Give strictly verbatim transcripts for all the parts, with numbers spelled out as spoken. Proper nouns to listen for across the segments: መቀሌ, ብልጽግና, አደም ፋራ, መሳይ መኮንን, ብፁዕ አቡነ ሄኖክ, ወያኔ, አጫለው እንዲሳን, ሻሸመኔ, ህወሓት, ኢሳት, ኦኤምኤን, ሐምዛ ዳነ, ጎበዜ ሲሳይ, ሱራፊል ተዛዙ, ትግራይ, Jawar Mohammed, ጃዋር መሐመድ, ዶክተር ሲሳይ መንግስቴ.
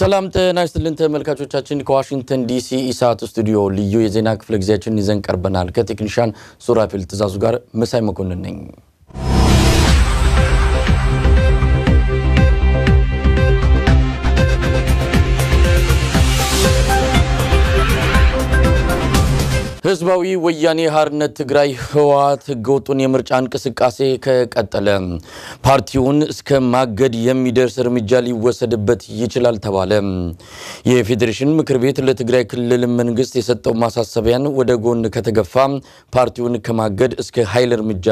ሰላም ጤና ይስጥልን ተመልካቾቻችን ከዋሽንግተን ዲሲ ኢሳት ስቱዲዮ ልዩ የዜና ክፍለ ጊዜያችንን ይዘን ቀርበናል ከቴክኒሻን ሱራፊል ተዛዙ ጋር መሳይ መኮንን ነኝ ህዝባዊ ወያኔ ሀርነት ትግራይ ህዋት ህገወጡን የምርጫ አንቀስቃሴ ከቀጠለ ፓርቲውን እስከ ማገድ የሚደርስ እርምጃ ሊወሰድበት ይችላል ተባለ። የፌዴሬሽን ምክር ቤት ለትግራይ ክልል መንግስት የሰጠው ማሳሰቢያን ወደ ጎን ከተገፋ ፓርቲውን ከማገድ እስከ ኃይል እርምጃ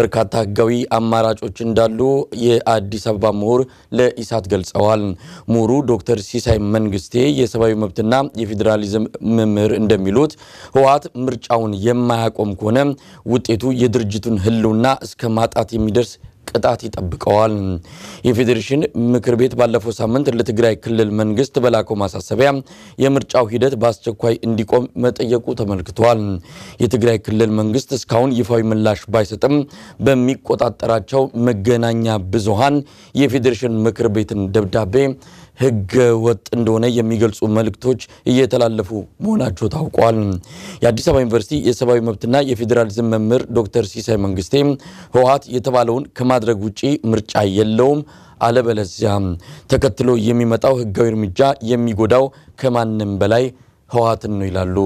በርካታ ህጋዊ አማራጮች እንዳሉ የአዲስ አበባ ምሁር ለኢሳት ገልጸዋል። ምሁሩ ዶክተር ሲሳይ መንግስቴ የሰብአዊ መብትና የፌዴራሊዝም መምህር እንደሚሉት ምርጫውን የማያቆም ከሆነ ውጤቱ የድርጅቱን ህልውና እስከ ማጣት የሚደርስ ቅጣት ይጠብቀዋል። የፌዴሬሽን ምክር ቤት ባለፈው ሳምንት ለትግራይ ክልል መንግስት በላከው ማሳሰቢያ የምርጫው ሂደት በአስቸኳይ እንዲቆም መጠየቁ ተመልክቷል። የትግራይ ክልል መንግስት እስካሁን ይፋዊ ምላሽ ባይሰጥም በሚቆጣጠራቸው መገናኛ ብዙሃን የፌዴሬሽን ምክር ቤትን ደብዳቤ ህገ ወጥ እንደሆነ የሚገልጹ መልእክቶች እየተላለፉ መሆናቸው ታውቋል። የአዲስ አበባ ዩኒቨርሲቲ የሰብአዊ መብትና የፌዴራሊዝም መምህር ዶክተር ሲሳይ መንግስቴ ህወሓት የተባለውን ከማድረግ ውጪ ምርጫ የለውም አለበለዚያ ተከትሎ የሚመጣው ህጋዊ እርምጃ የሚጎዳው ከማንም በላይ ህወሓትን ነው ይላሉ።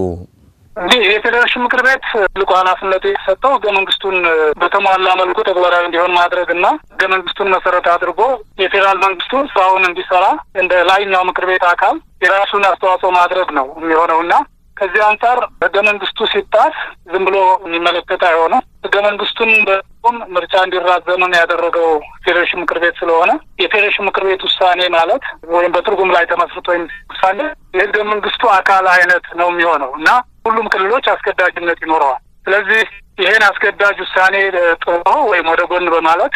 እንግዲህ የፌዴሬሽን ምክር ቤት ልቆ ኃላፊነቱ የተሰጠው በመንግስቱን በተሟላ መልኩ ተግባራዊ እንዲሆን ማድረግና በመንግስቱን መሰረት አድርጎ የፌዴራል መንግስቱ ስራውን እንዲሰራ እንደ ላይኛው ምክር ቤት አካል የራሱን አስተዋጽኦ ማድረግ ነው የሚሆነውና ከዚህ አንፃር በመንግስቱ ሲጣስ ዝም ብሎ የሚመለከት አይሆንም። በመንግስቱን በቆም ምርጫ እንዲራዘም ያደረገው ፌዴሬሽን ምክር ቤት ስለሆነ የፌዴሬሽን ምክር ቤት ውሳኔ ማለት ወይም በትርጉም ላይ ተመስርቶ ውሳኔ የህገ መንግስቱ አካል አይነት ነው የሚሆነውና ሁሉም ክልሎች አስገዳጅነት ይኖረዋል። ስለዚህ ይሄን አስገዳጅ ውሳኔ ጥሎ ወይ ወደጎን በማለት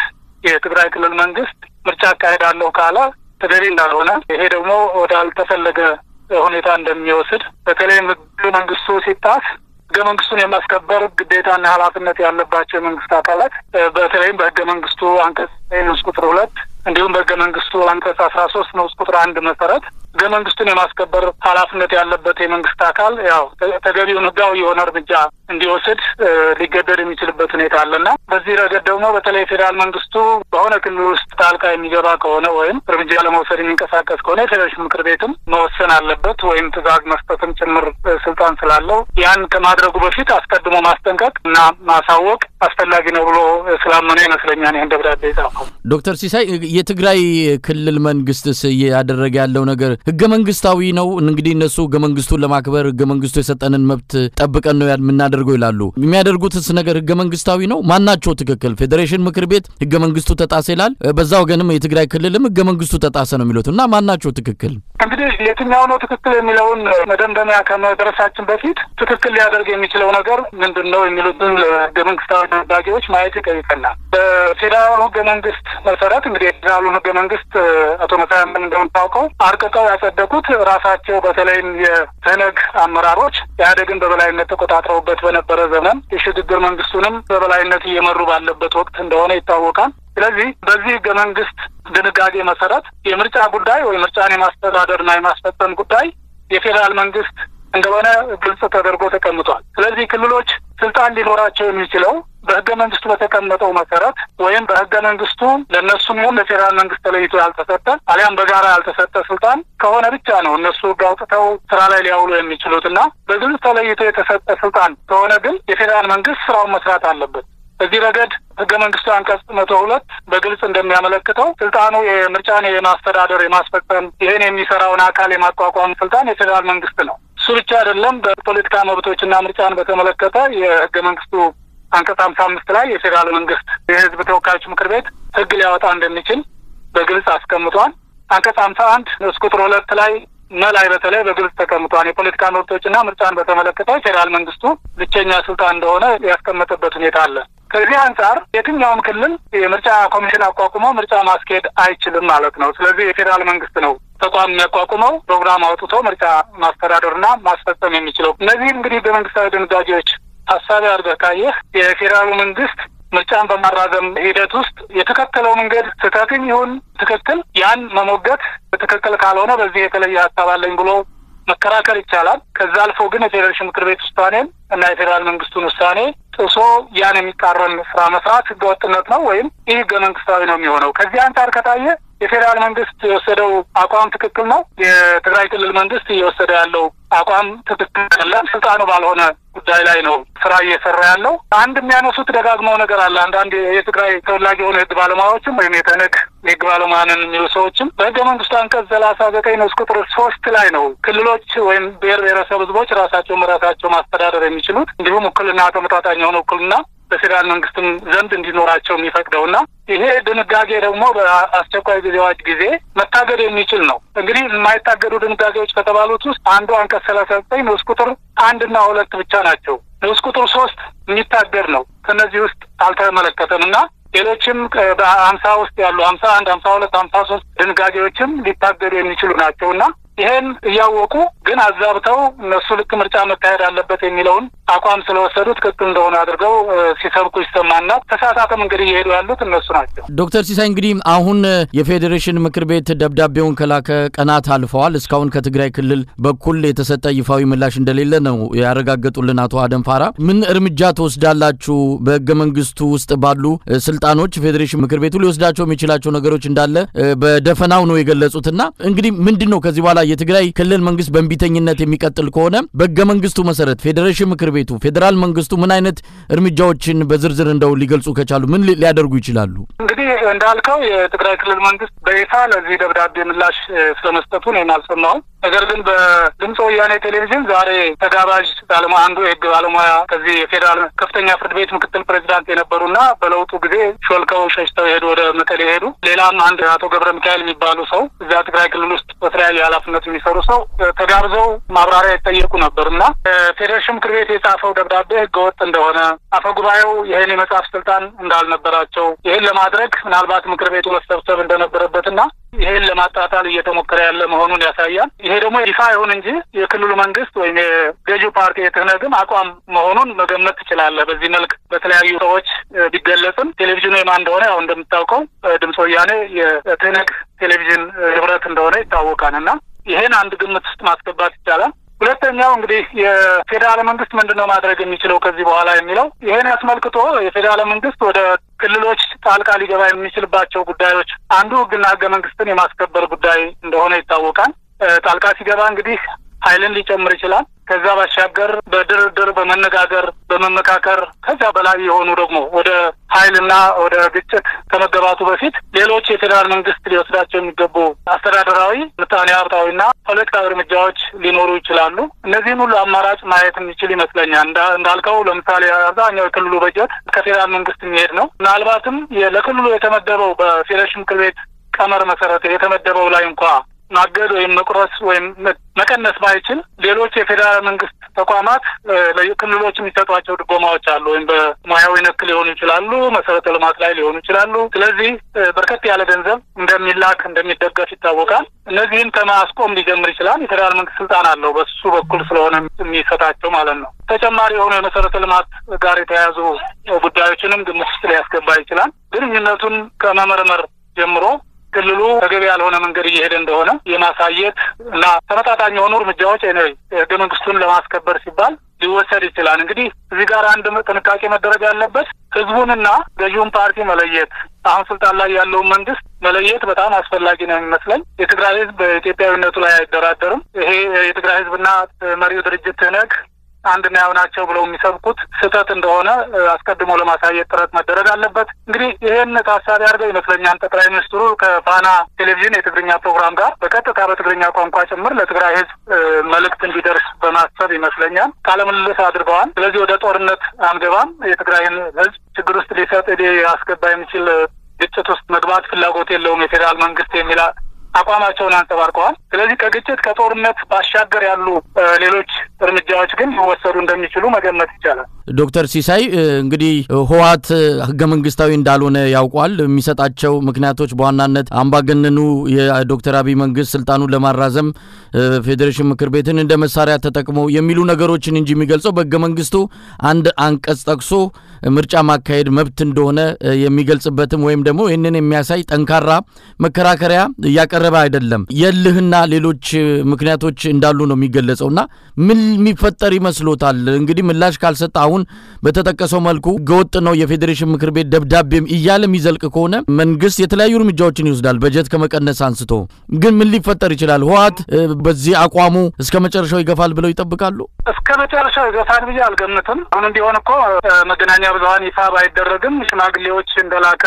የትግራይ ክልል መንግስት ምርጫ አካሄዳለሁ ካለ ተገቢ እንዳልሆነ ይሄ ደግሞ ወደ አልተፈለገ ሁኔታ እንደሚወስድ በተለይ መንግስቱ ሲጣስ ህገ መንግስቱን የማስከበር ግዴታና ኃላፊነት ያለባቸው መንግስት አካላት በተለይ በህገ መንግስቱ አንቀጽ ሁለት እንዲሁም በህገ መንግስቱ አንቀጽ አስራ ሶስት ንዑስ ቁጥር አንድ መሰረት ህገ መንግስቱን የማስከበር ኃላፊነት ያለበት የመንግስት አካል ያው ተገቢውን ህጋዊ የሆነ እርምጃ እንዲወስድ ሊገደድ የሚችልበት ሁኔታ አለና በዚህ ረገድ ደግሞ በተለይ ፌደራል መንግስቱ በሆነ ክልል ውስጥ ጣልቃ የሚገባ ከሆነ ወይም እርምጃ ለመውሰድ የሚንቀሳቀስ ከሆነ ፌዴሬሽን ምክር ቤትም መወሰን አለበት ወይም ትዕዛዝ መስጠትም ጭምር ስልጣን ስላለው ያን ከማድረጉ በፊት አስቀድሞ ማስጠንቀቅና ማሳወቅ አስፈላጊ ነው ብሎ ስላመነ ይመስለኛል ይሄን ደብዳቤ ጻፈው። ዶክተር ሲሳይ የትግራይ ክልል መንግስትስ ያደረገ ያለው ነገር ህገ መንግስታዊ ነው እንግዲህ እነሱ ህገ መንግስቱን ለማክበር ህገ መንግስቱ የሰጠንን መብት ጠብቀን ነው ያምናደርገው ይላሉ። የሚያደርጉትስ ነገር ህገ መንግስታዊ ነው? ማናቸው ትክክል? ፌዴሬሽን ምክር ቤት ህገ መንግስቱ ተጣሰ ይላል፣ በዛው ገንም የትግራይ ክልልም ህገ መንግስቱ ተጣሰ ነው የሚሉትና ማናቸው ትክክል? እንግዲህ የትኛው ነው ትክክል የሚለውን መደምደሚያ ከመድረሳችን በፊት ትክክል ሊያደርግ የሚችለው ነገር ምንድነው የሚሉትን ህገ መንግስታዊ ዳጋዎች ማየት ይቀርናል። በፌደራል ህገ መንግስት መሰረት እንግዲህ ፌደራል ህገ መንግስት አቶ መሳይ እንደምታውቀው አርቀቀው ያጸደቁት ራሳቸው በተለይ የሰነግ አመራሮች ያደግን በበላይነት ተቆጣጣውበት በነበረ ዘመን የሽግግር መንግስቱንም በበላይነት እየመሩ ባለበት ወቅት እንደሆነ ይታወቃል። ስለዚህ በዚህ ህገ መንግስት ድንጋጌ መሰረት የምርጫ ጉዳይ ወይ ምርጫን የማስተዳደርና የማስፈጸም ጉዳይ የፌደራል መንግስት እንደሆነ ግልጽ ተደርጎ ተቀምጧል። ስለዚህ ክልሎች ስልጣን ሊኖራቸው የሚችለው በህገ መንግስቱ በተቀመጠው መሰረት ወይም በህገ መንግስቱ ለነሱም ሆነ ለፌደራል መንግስት ተለይቶ ያልተሰጠ አሊያም በጋራ ያልተሰጠ ስልጣን ከሆነ ብቻ ነው እነሱ ጋውጥተው ስራ ላይ ሊያውሉ የሚችሉትና በግልጽ ተለይቶ የተሰጠ ስልጣን ከሆነ ግን የፌደራል መንግስት ስራውን መስራት አለበት። በዚህ ረገድ ህገ መንግስቱ አንቀጽ መቶ ሁለት በግልጽ እንደሚያመለክተው ስልጣኑ የምርጫን የማስተዳደር የማስፈጸም ይሄን የሚሰራውን አካል የማቋቋም ስልጣን የፌደራል መንግስት ነው። ሱብቻ አይደለም በፖለቲካ መብቶችና ምርጫን በተመለከተ የህገ መንግስቱ አንቀጽ አምሳ አምስት ላይ የፌደራል መንግስት የህዝብ ተወካዮች ምክር ቤት ህግ ሊያወጣ እንደሚችል በግልጽ አስቀምጧል። አንቀጽ ሃምሳ አንድ ንዑስ ቁጥር ሁለት ላይ መላይ በተለይ በግልጽ ተቀምጧል። የፖለቲካ መብቶችና ምርጫን በተመለከተ የፌደራል መንግስቱ ብቸኛ ስልጣን እንደሆነ ያስቀመጠበት ሁኔታ አለ። ከዚህ አንፃር የትኛውም ክልል የምርጫ ኮሚሽን አቋቁሞ ምርጫ ማስኬድ አይችልም ማለት ነው። ስለዚህ የፌደራል መንግስት ነው ተቋም የሚያቋቁመው ፕሮግራም አውጥቶ ምርጫ ማስተዳደርና ማስፈጸም የሚችለው። እነዚህ እንግዲህ በመንግስታዊ ድንጋጌዎች ሐሳብ ያደረጋየ የፌደራል መንግስት ምርጫን በማራዘም ሂደት ውስጥ የተከተለው መንገድ ተካክኝ ይሁን ተከክል ያን መሞገት ተከክል ካልሆነ በዚህ የተለየ አታባለኝ ብሎ መከራከር ይቻላል ከዛ አልፎ ግን የፌደሬሽን ምክር ቤት ውስጣኔን እና የፌደራል መንግስቱን ውሳኔ ጦሶ ያን የሚቃረን ስራ መስራት ህገወጥነት ነው ወይም ይህ ገመንክስታዊ ነው የሚሆነው ከዚህ አንፃር ከታየ የፌደራል መንግስት የወሰደው አቋም ትክክል ነው የትግራይ ክልል መንግስት የወሰደው ያለው አቋም ትክክል አይደለም ስልጣኑ ባልሆነ ጉዳይ ላይ ነው ስራ እየሰራ ያለው አንድ የሚያነሱት ደጋግመው ነገር አለ አንድ አንድ የትግራይ ተወላጅ የሆኑ ህግ ባለሙያዎችም ወይም የተነክ ህግ ባለሙያንን የሚወሰውችም በደምንግስት አንቀጽ ሰላሳ ዘጠኝ ንዑስ ቁጥር ሶስት ላይ ነው ክልሎች ወይም ብሔር ብሔረሰብ ህዝቦች ራሳቸው መራሳቸው ማስተዳደር የሚችሉት እንዲሁም ክልልና ተመጣጣኝ የሆኑ ክልልና በፌደራል መንግስቱም ዘንድ እንዲኖራቸው የሚፈቅደውና ይሄ ድንጋጌ ደግሞ በአስቸኳይ ጊዜዎች ጊዜ መታገድ የሚችል ነው እንግዲህ የማይታገዱ ድንጋጌዎች ከተባሉት ውስጥ አንዱ አንቀጽ ሰላሳ ዘጠኝ ንዑስ ቁጥር አንድ እና ሁለት ብቻ ናቸው ንዑስ ቁጥር ሶስት የሚታገድ ነው ከነዚህ ውስጥ አልተመለከተምና ሌሎችም በ50 ውስጥ ያሉ ሃምሳ አንድ ሃምሳ ሁለት ሃምሳ ሶስት ድንጋጌዎችም ሊታገዱ የሚችሉ ናቸውና ይሄን ያወቁ ግን አዛብተው እነሱ ልክ ምርጫ መካሄድ አለበት የሚለውን አቋም ስለወሰዱት ከጥን እንደሆነ አድርገው ሲሰብኩ ይስማማና ተሳታተም እንግዲህ ይሄዱ ያሉት እነሱ ናቸው ዶክተር ሲሳይ እንግዲህ አሁን የፌዴሬሽን ምክር ቤት ደብዳቤውን ከላከ ቀናት አልፈዋል እስካሁን ከትግራይ ክልል በኩል የተሰጠ ይፋዊ ምላሽ እንደሌለ ነው ያረጋግጡልን አቶ አደም ፋራ ምን እርምጃ ተወስዳላችሁ በህገ መንግስቱ ውስጥ ባሉ ስልጣኖች ፌዴሬሽን ምክር ቤቱ ሊወስዳቸው የሚችላቸው ነገሮች እንዳለ በደፈናው ነው የገለጹትና እንግዲህ ምንድነው ከዚህ በኋላ የትግራይ ክልል መንግስት በእንቢተኝነት የሚቀጥል ከሆነ በህገ መንግስቱ መሰረት ፌዴሬሽን ምክር ቤቱ ፌደራል መንግስቱ ምን አይነት እርምጃዎችን በዝርዝር እንደው ሊገልጹ ከቻሉ ምን ሊያደርጉ ይችላሉ እንግዲህ እንዳልከው የትግራይ ክልል መንግስት በይፋ ለዚህ ደብዳቤ ምላሽ ስለመስጠቱ ነው እናልሰማው ነገር ግን በድምጽ ወያኔ ቴሌቪዥን ዛሬ ተጋባዥ ባለሙያ አንዱ የህግ ባለሙያ ከዚህ ፌደራል ከፍተኛ ፍርድ ቤት ምክትል ፕሬዝዳንት የነበሩና በለውጡ ጊዜ ሾልከው ሸሽተው ሄዱ ወደ መቀሌ ሄዱ ሌላም አንድ አቶ ገብረ ሚካኤል የሚባሉ ሰው እዛ ትግራይ ክልል ውስጥ በተለያየ ኃላፊነት የሚሰሩ ሰው ተጋብዘው ማብራሪያ እየጠየቁ ነበርና ፌዴሬሽን ምክር ቤት የጻፈው ደብዳቤ ህገወጥ እንደሆነ አፈጉባኤው ይሄን የመጻፍ ስልጣን እንዳልነበራቸው ይሄን ለማድረግ ምናልባት ምክር ቤቱ መሰብሰብ እንደነበረበትና ይሄን ለማጣጣል እየተሞከረ ያለ መሆኑን ያሳያል ይሄ ደግሞ ይፋ ይሁን እንጂ የክልሉ መንግስት ወይም የገዢው ፓርቲ የተነገም አቋም መሆኑን መገመት ይችላል በዚህ መልኩ በተለያዩ ሰዎች ቢገለጽም ቴሌቪዥኑ የማን እንደሆነ አሁን እንደምታውቀው ድምጽ ወያኔ የተነገ ቴሌቪዥን ህብረት እንደሆነ ይታወቃልና ይሄን አንድ ግምት ውስጥ ማስገባት ይቻላል ሁለተኛው እንግዲህ የፌደራል መንግስት ምንድነው ማድረግ የሚችለው ከዚህ በኋላ የሚለው ይሄን ያስመልክቶ የፌደራል መንግስት ወደ ክልሎች ጣልቃ ሊገባ የሚችልባቸው ጉዳዮች አንዱ ህግና ህገ መንግስትን የማስከበር ጉዳይ እንደሆነ ይታወቃል ጣልቃ ሲገባ እንግዲህ ኃይልን ሊጨምር ይችላል ከዛ ባሻገር በድርድር በመነጋገር በመመካከር ከዛ በላይ የሆኑ ደግሞ ወደ ኃይልና ወደ ግጭት ከመገባቱ በፊት ሌሎች የፌደራል መንግስት ሊወስዳቸው የሚገቡ አስተዳደራዊ ምጣኔ ሀብታዊና ፖለቲካዊ እርምጃዎች ሊኖሩ ይችላሉ እነዚህን ሁሉ አማራጭ ማየት የሚችል ይመስለኛል እንዳልከው ለምሳሌ አብዛኛው የክልሉ በጀት ከፌደራል መንግስት የሚሄድ ነው ምናልባትም ለክልሉ የተመደበው በፌዴሬሽን ምክር ቤት ቀመር መሰረት የተመደበው ላይ እንኳን ማገዶ የመቁረስ ወይም መቀነስ ባይችል ሌሎች የፌደራል መንግስት ተቋማት ለክልሎች የሚሰጧቸው ድጎማዎች አሉ ወይም በማያዊ ነክል ሊሆኑ ይችላሉ መሰረተ ልማት ላይ ሊሆኑ ይችላሉ ስለዚህ በርከት ያለ ገንዘብ እንደሚላክ እንደሚደገፍ ይታወቃል እነዚህን ከማስቆም ሊጀምር ይችላል የፌደራል መንግስት ስልጣን አለው በሱ በኩል ስለሆነ የሚሰጣቸው ማለት ነው ተጨማሪ የሆነ መሰረተ ልማት ጋር የተያዙ ጉዳዮችንም ግምት ውስጥ ሊያስገባ ይችላል ግንኙነቱን ከመመርመር ጀምሮ ክልሉ ተገቢ ያልሆነ መንገድ እየሄደ እንደሆነ የማሳየት እና ተመጣጣኝ የሆኑ እርምጃዎች አይነው የደምንግስቱን ለማስከበር ሲባል ሊወሰድ ይችላል እንግዲህ እዚህ ጋር አንድ ጥንቃቄ መደረግ ያለበት ህዝቡንና ገዢውን ፓርቲ መለየት አሁን ስልጣን ላይ ያለው መንግስት መለየት በጣም አስፈላጊ ነው የሚመስለኝ የትግራይ ህዝብ በኢትዮጵያዊነቱ ላይ አይደራደርም ይሄ የትግራይ ህዝብና መሪው ድርጅት ተነክ አንድና ያውናቸው ብለው የሚሰብኩት ስህተት እንደሆነ አስቀድሞ ለማሳየት ጥረት መደረግ አለበት እንግዲህ ይሄን ታሳቢ አድርገው ይመስለኛል ጠቅላይ ሚኒስትሩ ከፋና ቴሌቪዥን የትግርኛ ፕሮግራም ጋር በቀጥታ በትግርኛ ቋንቋ ጭምር ለትግራይ ህዝብ መልእክት እንዲደርስ በማሰብ ይመስለኛል ካለምልልስ አድርገዋል ስለዚህ ወደ ጦርነት አንገባም የትግራይን ህዝብ ችግር ውስጥ ሊሰጥ ሊያስገባ የሚችል ግጭት ውስጥ መግባት ፍላጎት የለውም የፌደራል መንግስት የሚላ አቋማቸውን አንጸባርቀዋል ስለዚህ ከግጭት ከጦርነት ባሻገር ያሉ ሌሎች እርምጃዎች ግን ሊወሰዱ እንደሚችሉ መገመት ይቻላል Doctor Sisai, Gri Hoat Gamangistaw in Dalone Yawal, Misat Acho, Macnatoch Bonanet, Ambagananu, Doctor Abiy Mangus Sultanu Lamar Razem, Federation Macrbetin and Demasara Tatakmo, Yamiluna Garochin in Jimmy Gelso, but Gamangistu and Ankastaxo, Merchamakaid, Mepton Dona, Yamigels Betem Wem Demo, in Miasite, Ankara, Macaracarea, Yakareva Idlem, Yelhna Liluch Macnatoch in Daluno Migueles Ona, Mil Mifatarimas Lotal, Grim Lash Calceta. በተጠቀሰው መልኩ ገውጥ ነው የፌዴሬሽን ምክር ቤት ደብዳቤም ይያለ ሚዘልቀ ከሆነ መንግስት የተለያዩ እርምጃዎችን ይወስዳል በጀት ከመቀነስ አንስቶ ግን ምን ሊፈጠር ይችላል ሆአት በዚህ አቋሙ እስከ መጨረሻው ይገፋል ብለው ይጠብቃሉ እስከ መጨረሻው ይገፋል ብዬ አልገምትም አሁን እንዲሆን እኮ መገናኛ ብዙሃን ይፋ ባይደረግም ሽማግሌዎች እንደላከ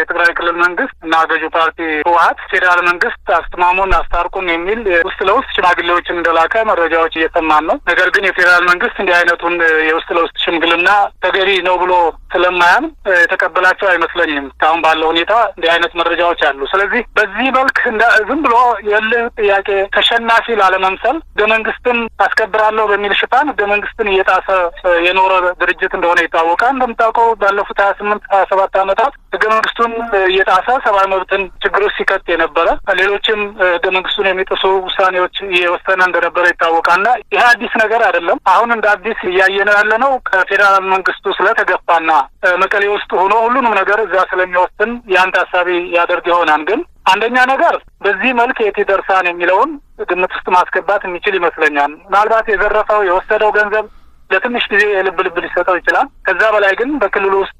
የትግራይ ክልል መንግስት እና ገዢ ፓርቲ ሆአት ፌደራል መንግስት አስተማሙን አስታርቁን የሚል ውስጥ ለውስጥ ሽማግሌዎች እንደላከ መረጃዎች እየተማን ነው ነገር ግን የፌደራል መንግስት እንዲህ አይነቱን የውስጥ ለውስጥ ሽምግልና ተገሪ ነው ብሎ ስለማያም ተቀበላቸው አይመስለኝም ታውን ባለው ሁኔታ እንደአይነት መረጃዎች አሉ ስለዚህ በዚህ መልክ ዝም ብሎ ያለ ጥያቄ ተሸናፊ ላለመምሰል ደመንግስትን አስከብራለሁ በሚል ሽፋን ደመንግስትን እየጣሰ የኖረ ድርጅት እንደሆነ ይታወቃል እንደምታውቀው ባለፉት twenty-eight twenty-seven አመታት ደመንግስቱን እየጣሰ ሰብአዊ መብትን ችግር ሲከት የነበረ ሌሎችም ደመንግስቱን የሚጥሱ ውሳኔዎች እየወሰነ እንደነበረ ይታወቃልና ይሄ አዲስ ነገር አይደለም አሁን እንደ አዲስ ያየነው ያለ ነው ከፌደራል መንግስቱ ስለተገፋና መቀሌው ውስጥ ሆኖ ሁሉንም ነገር እዛ ስለሚወስን ያን ታሳቢ ያደርግ ይሆናል ግን አንደኛ ነገር በዚህ መልኩ እየተደርሳን የሚለውን ግምት ውስጥ ማስገባት የሚችል ይመስለኛል ምናልባት የዘረፈው የወሰደው ገንዘብ ለትንሽ ጊዜ የልብልብ ሊሰጠው ይችላል ከዛ በላይ ግን በክልሉ ውስጥ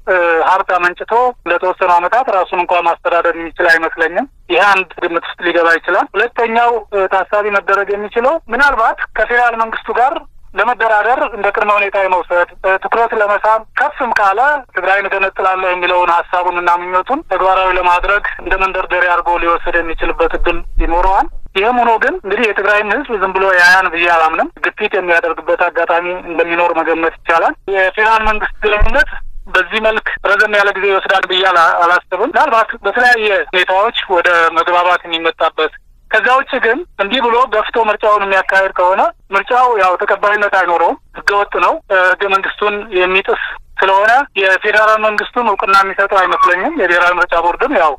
ሀብት አመንጭቶ ለተወሰኑ አመታት ራሱን እንኳን ማስተዳደር የሚችል አይመስለኝም ይሄ አንድ ግምት ውስጥ ሊገባ ይችላል ሁለተኛው ታሳቢ መደረግ የሚችለው ምናልባት ከፌደራል መንግስቱ ጋር ለመደራደር እንደ ቅርመ ሁኔታ የመውሰድ ትኩረት ለመሳብ ከፍም ካለ ትግራይን እንደነጥላለ የሚለውን ሐሳቡንና ምኞቱን ተግባራዊ ለማድረግ እንደ መንደርደሪያ አርጎ ሊወሰድ የሚችልበት እድል ይኖረዋል ይሄም ሆኖ ግን እንግዲህ የትግራይ ህዝብ ዝም ብሎ ያያን በያላምንም ግፊት የሚያደርግበት አጋጣሚ እንደሚኖር መገመት ይቻላል የፌደራል መንግስት ስለምነት በዚህ መልክ ረዘም ያለ ጊዜ ይወስዳል በያላ አላስተብም ዳርባት በተለያየ ሁኔታዎች ወደ መግባባት የሚመጣበት ከዛውጭ ግን እንዲህ ብሎ ገፍቶ ምርጫውን የሚያካሄድ ከሆነ ምርጫው ያው ተቀባይነት አይኖርም ህገወጥ ነው ህገ መንግስቱን የሚጥስ ስለሆነ የፌደራል መንግስቱን እውቅና የሚሰጠው አይመስለኝም የፌደራል ምርጫ ቦርድም ያው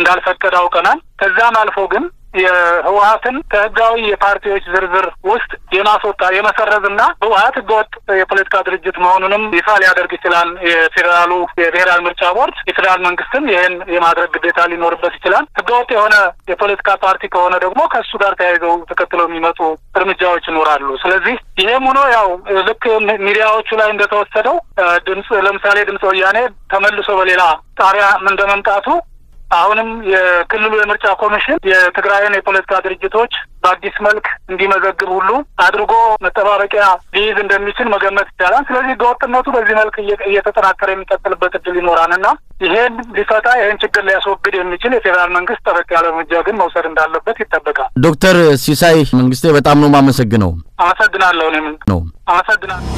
እንዳልፈቀደ አውቀናል ከዛም አልፎ ግን የህወሓትን ከህጋዊ የፓርቲዎች ዝርዝር ውስጥ የማስወጣ የመሰረዝና ህወሓት ህገወጥ የፖለቲካ ድርጅት መሆኑንም ይፋ ሊያደርግ ይችላል የፌደራሉ የፌደራል ምርጫ ቦርድ የፌደራል መንግስቱም ይሄን የማድረግ ግዴታ ሊኖርበት ይችላል ህገወጥ የሆነ የፖለቲካ ፓርቲ ከሆነ ደግሞ ከሱ ጋር ተያይዘው ተከትለው የሚመጡ እርምጃዎች ይኖራሉ ስለዚህ ይሄም ሆኖ ያው ልክ ሚዲያዎቹ ላይ እንደተወሰደው ድምጽ ለምሳሌ ድምጽ ወያኔ ተመልሶ በሌላ ጣሪያ እንደመምጣቱ አሁንም የክልሉ የምርጫ ኮሚሽን የትግራይን የፖለቲካ ድርጅቶች በአዲስ መልክ እንዲመዘግብ ሁሉ አድርጎ መጠባበቂያ ሊይዝ እንደሚችል መገመት ይቻላል ስለዚህ ህገወጥነቱ በዚህ መልክ እየተጠናከረ የሚቀጥልበት እድል ይኖራልና ይሄን ሊፈታ ይሄን ችግር ሊያስወግድ የሚችል የፌደራል መንግስት ተበክ ያለ እርምጃ ግን መውሰድ እንዳለበት ይጠበቃል ዶክተር ሲሳይ መንግስቴ በጣም ነው ማመሰግነው አመሰግናለሁ እኔም ነው አመሰግናለሁ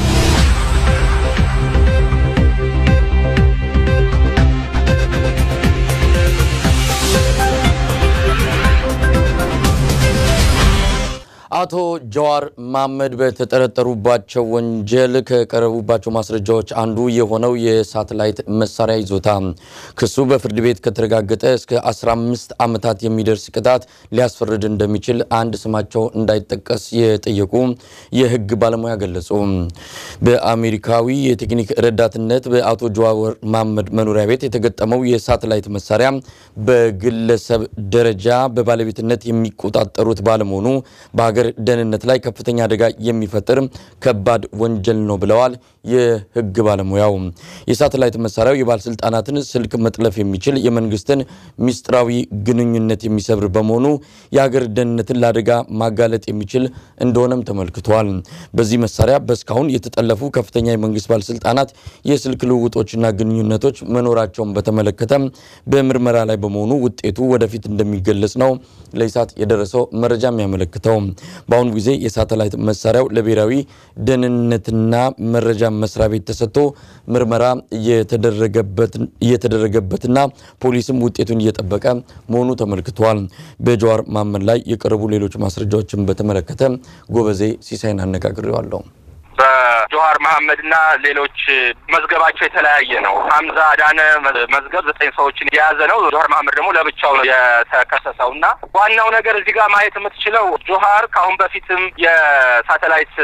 አቶ ጃዋር መሐመድ በተጠረጠሩባቸው ወንጀል ከቀረቡባቸው ማስረጃዎች አንዱ የሆነው የሳተላይት መሳሪያ ይዞታ ክሱ በፍርድ ቤት ከተረጋገጠ እስከ አስራ አምስት አመታት የሚደርስ ቅጣት ሊያስፈርድ እንደሚችል አንድ ስማቸው እንዳይጠቀስ የጠየቁ የህግ ባለሙያ ገለጹ። በአሜሪካዊ የቴክኒክ ረዳትነት በአቶ ጃዋር መሐመድ መኖሪያ ቤት የተገጠመው የሳተላይት መሳሪያ በግለሰብ ደረጃ በባለቤትነት የሚቆጣጠሩት ባለመሆኑ ባገ ደንነት ላይ ከፍተኛ አደጋ የሚፈጥር ከባድ ወንጀል ነው ብለዋል የህግ ባለሙያው የሳተላይት መሳሪያው የባለስልጣናትን ስልክ መጥለፍ የሚችል የመንግስትን ሚስጥራዊ ግንኙነት የሚሰብር በመሆኑ የሀገር ደንነትን ለአደጋ ማጋለጥ የሚችል እንደሆነም ተመልክቷል በዚህ መሳሪያ በስካውን የተጠለፉ ከፍተኛ የመንግስት ባለስልጣናት የስልክ ልውውጦችና ግንኙነቶች መኖራቸውን በተመለከተ በምርመራ ላይ በመሆኑ ውጤቱ ወደፊት እንደሚገለጽ ነው ለኢሳት የደረሰው መረጃ የሚያመለክተው ባውን ጊዜ የሳተላይት መሳሪያው ለብሔራዊ ደህንነትና መረጃ መስሪያ ቤት ተሰጥቶ ምርመራ የተደረገበት የተደረገበትና ፖሊስም ውጤቱን እየጠበቀ መሆኑ ተመልክቷል በጃዋር መሐመድ ላይ የቀረቡ ሌሎች ማስረጃዎችን በተመለከተ ጎበዜ ሲሳይን አነጋግሬዋለሁ ጆዋር መሐመድ እና ሌሎች መዝገባቸው የተለያየ ነው ሐምዛ ዳነ መዝገብ ዘጠኝ ሰዎችን ያዘ ነው ጆዋር መሐመድ ደግሞ ለብቻው ነው የተከሰሰውና ዋናው ነገር እዚህ ጋር ማየት የምትችለው ጆዋር ካሁን በፊትም የሳተላይት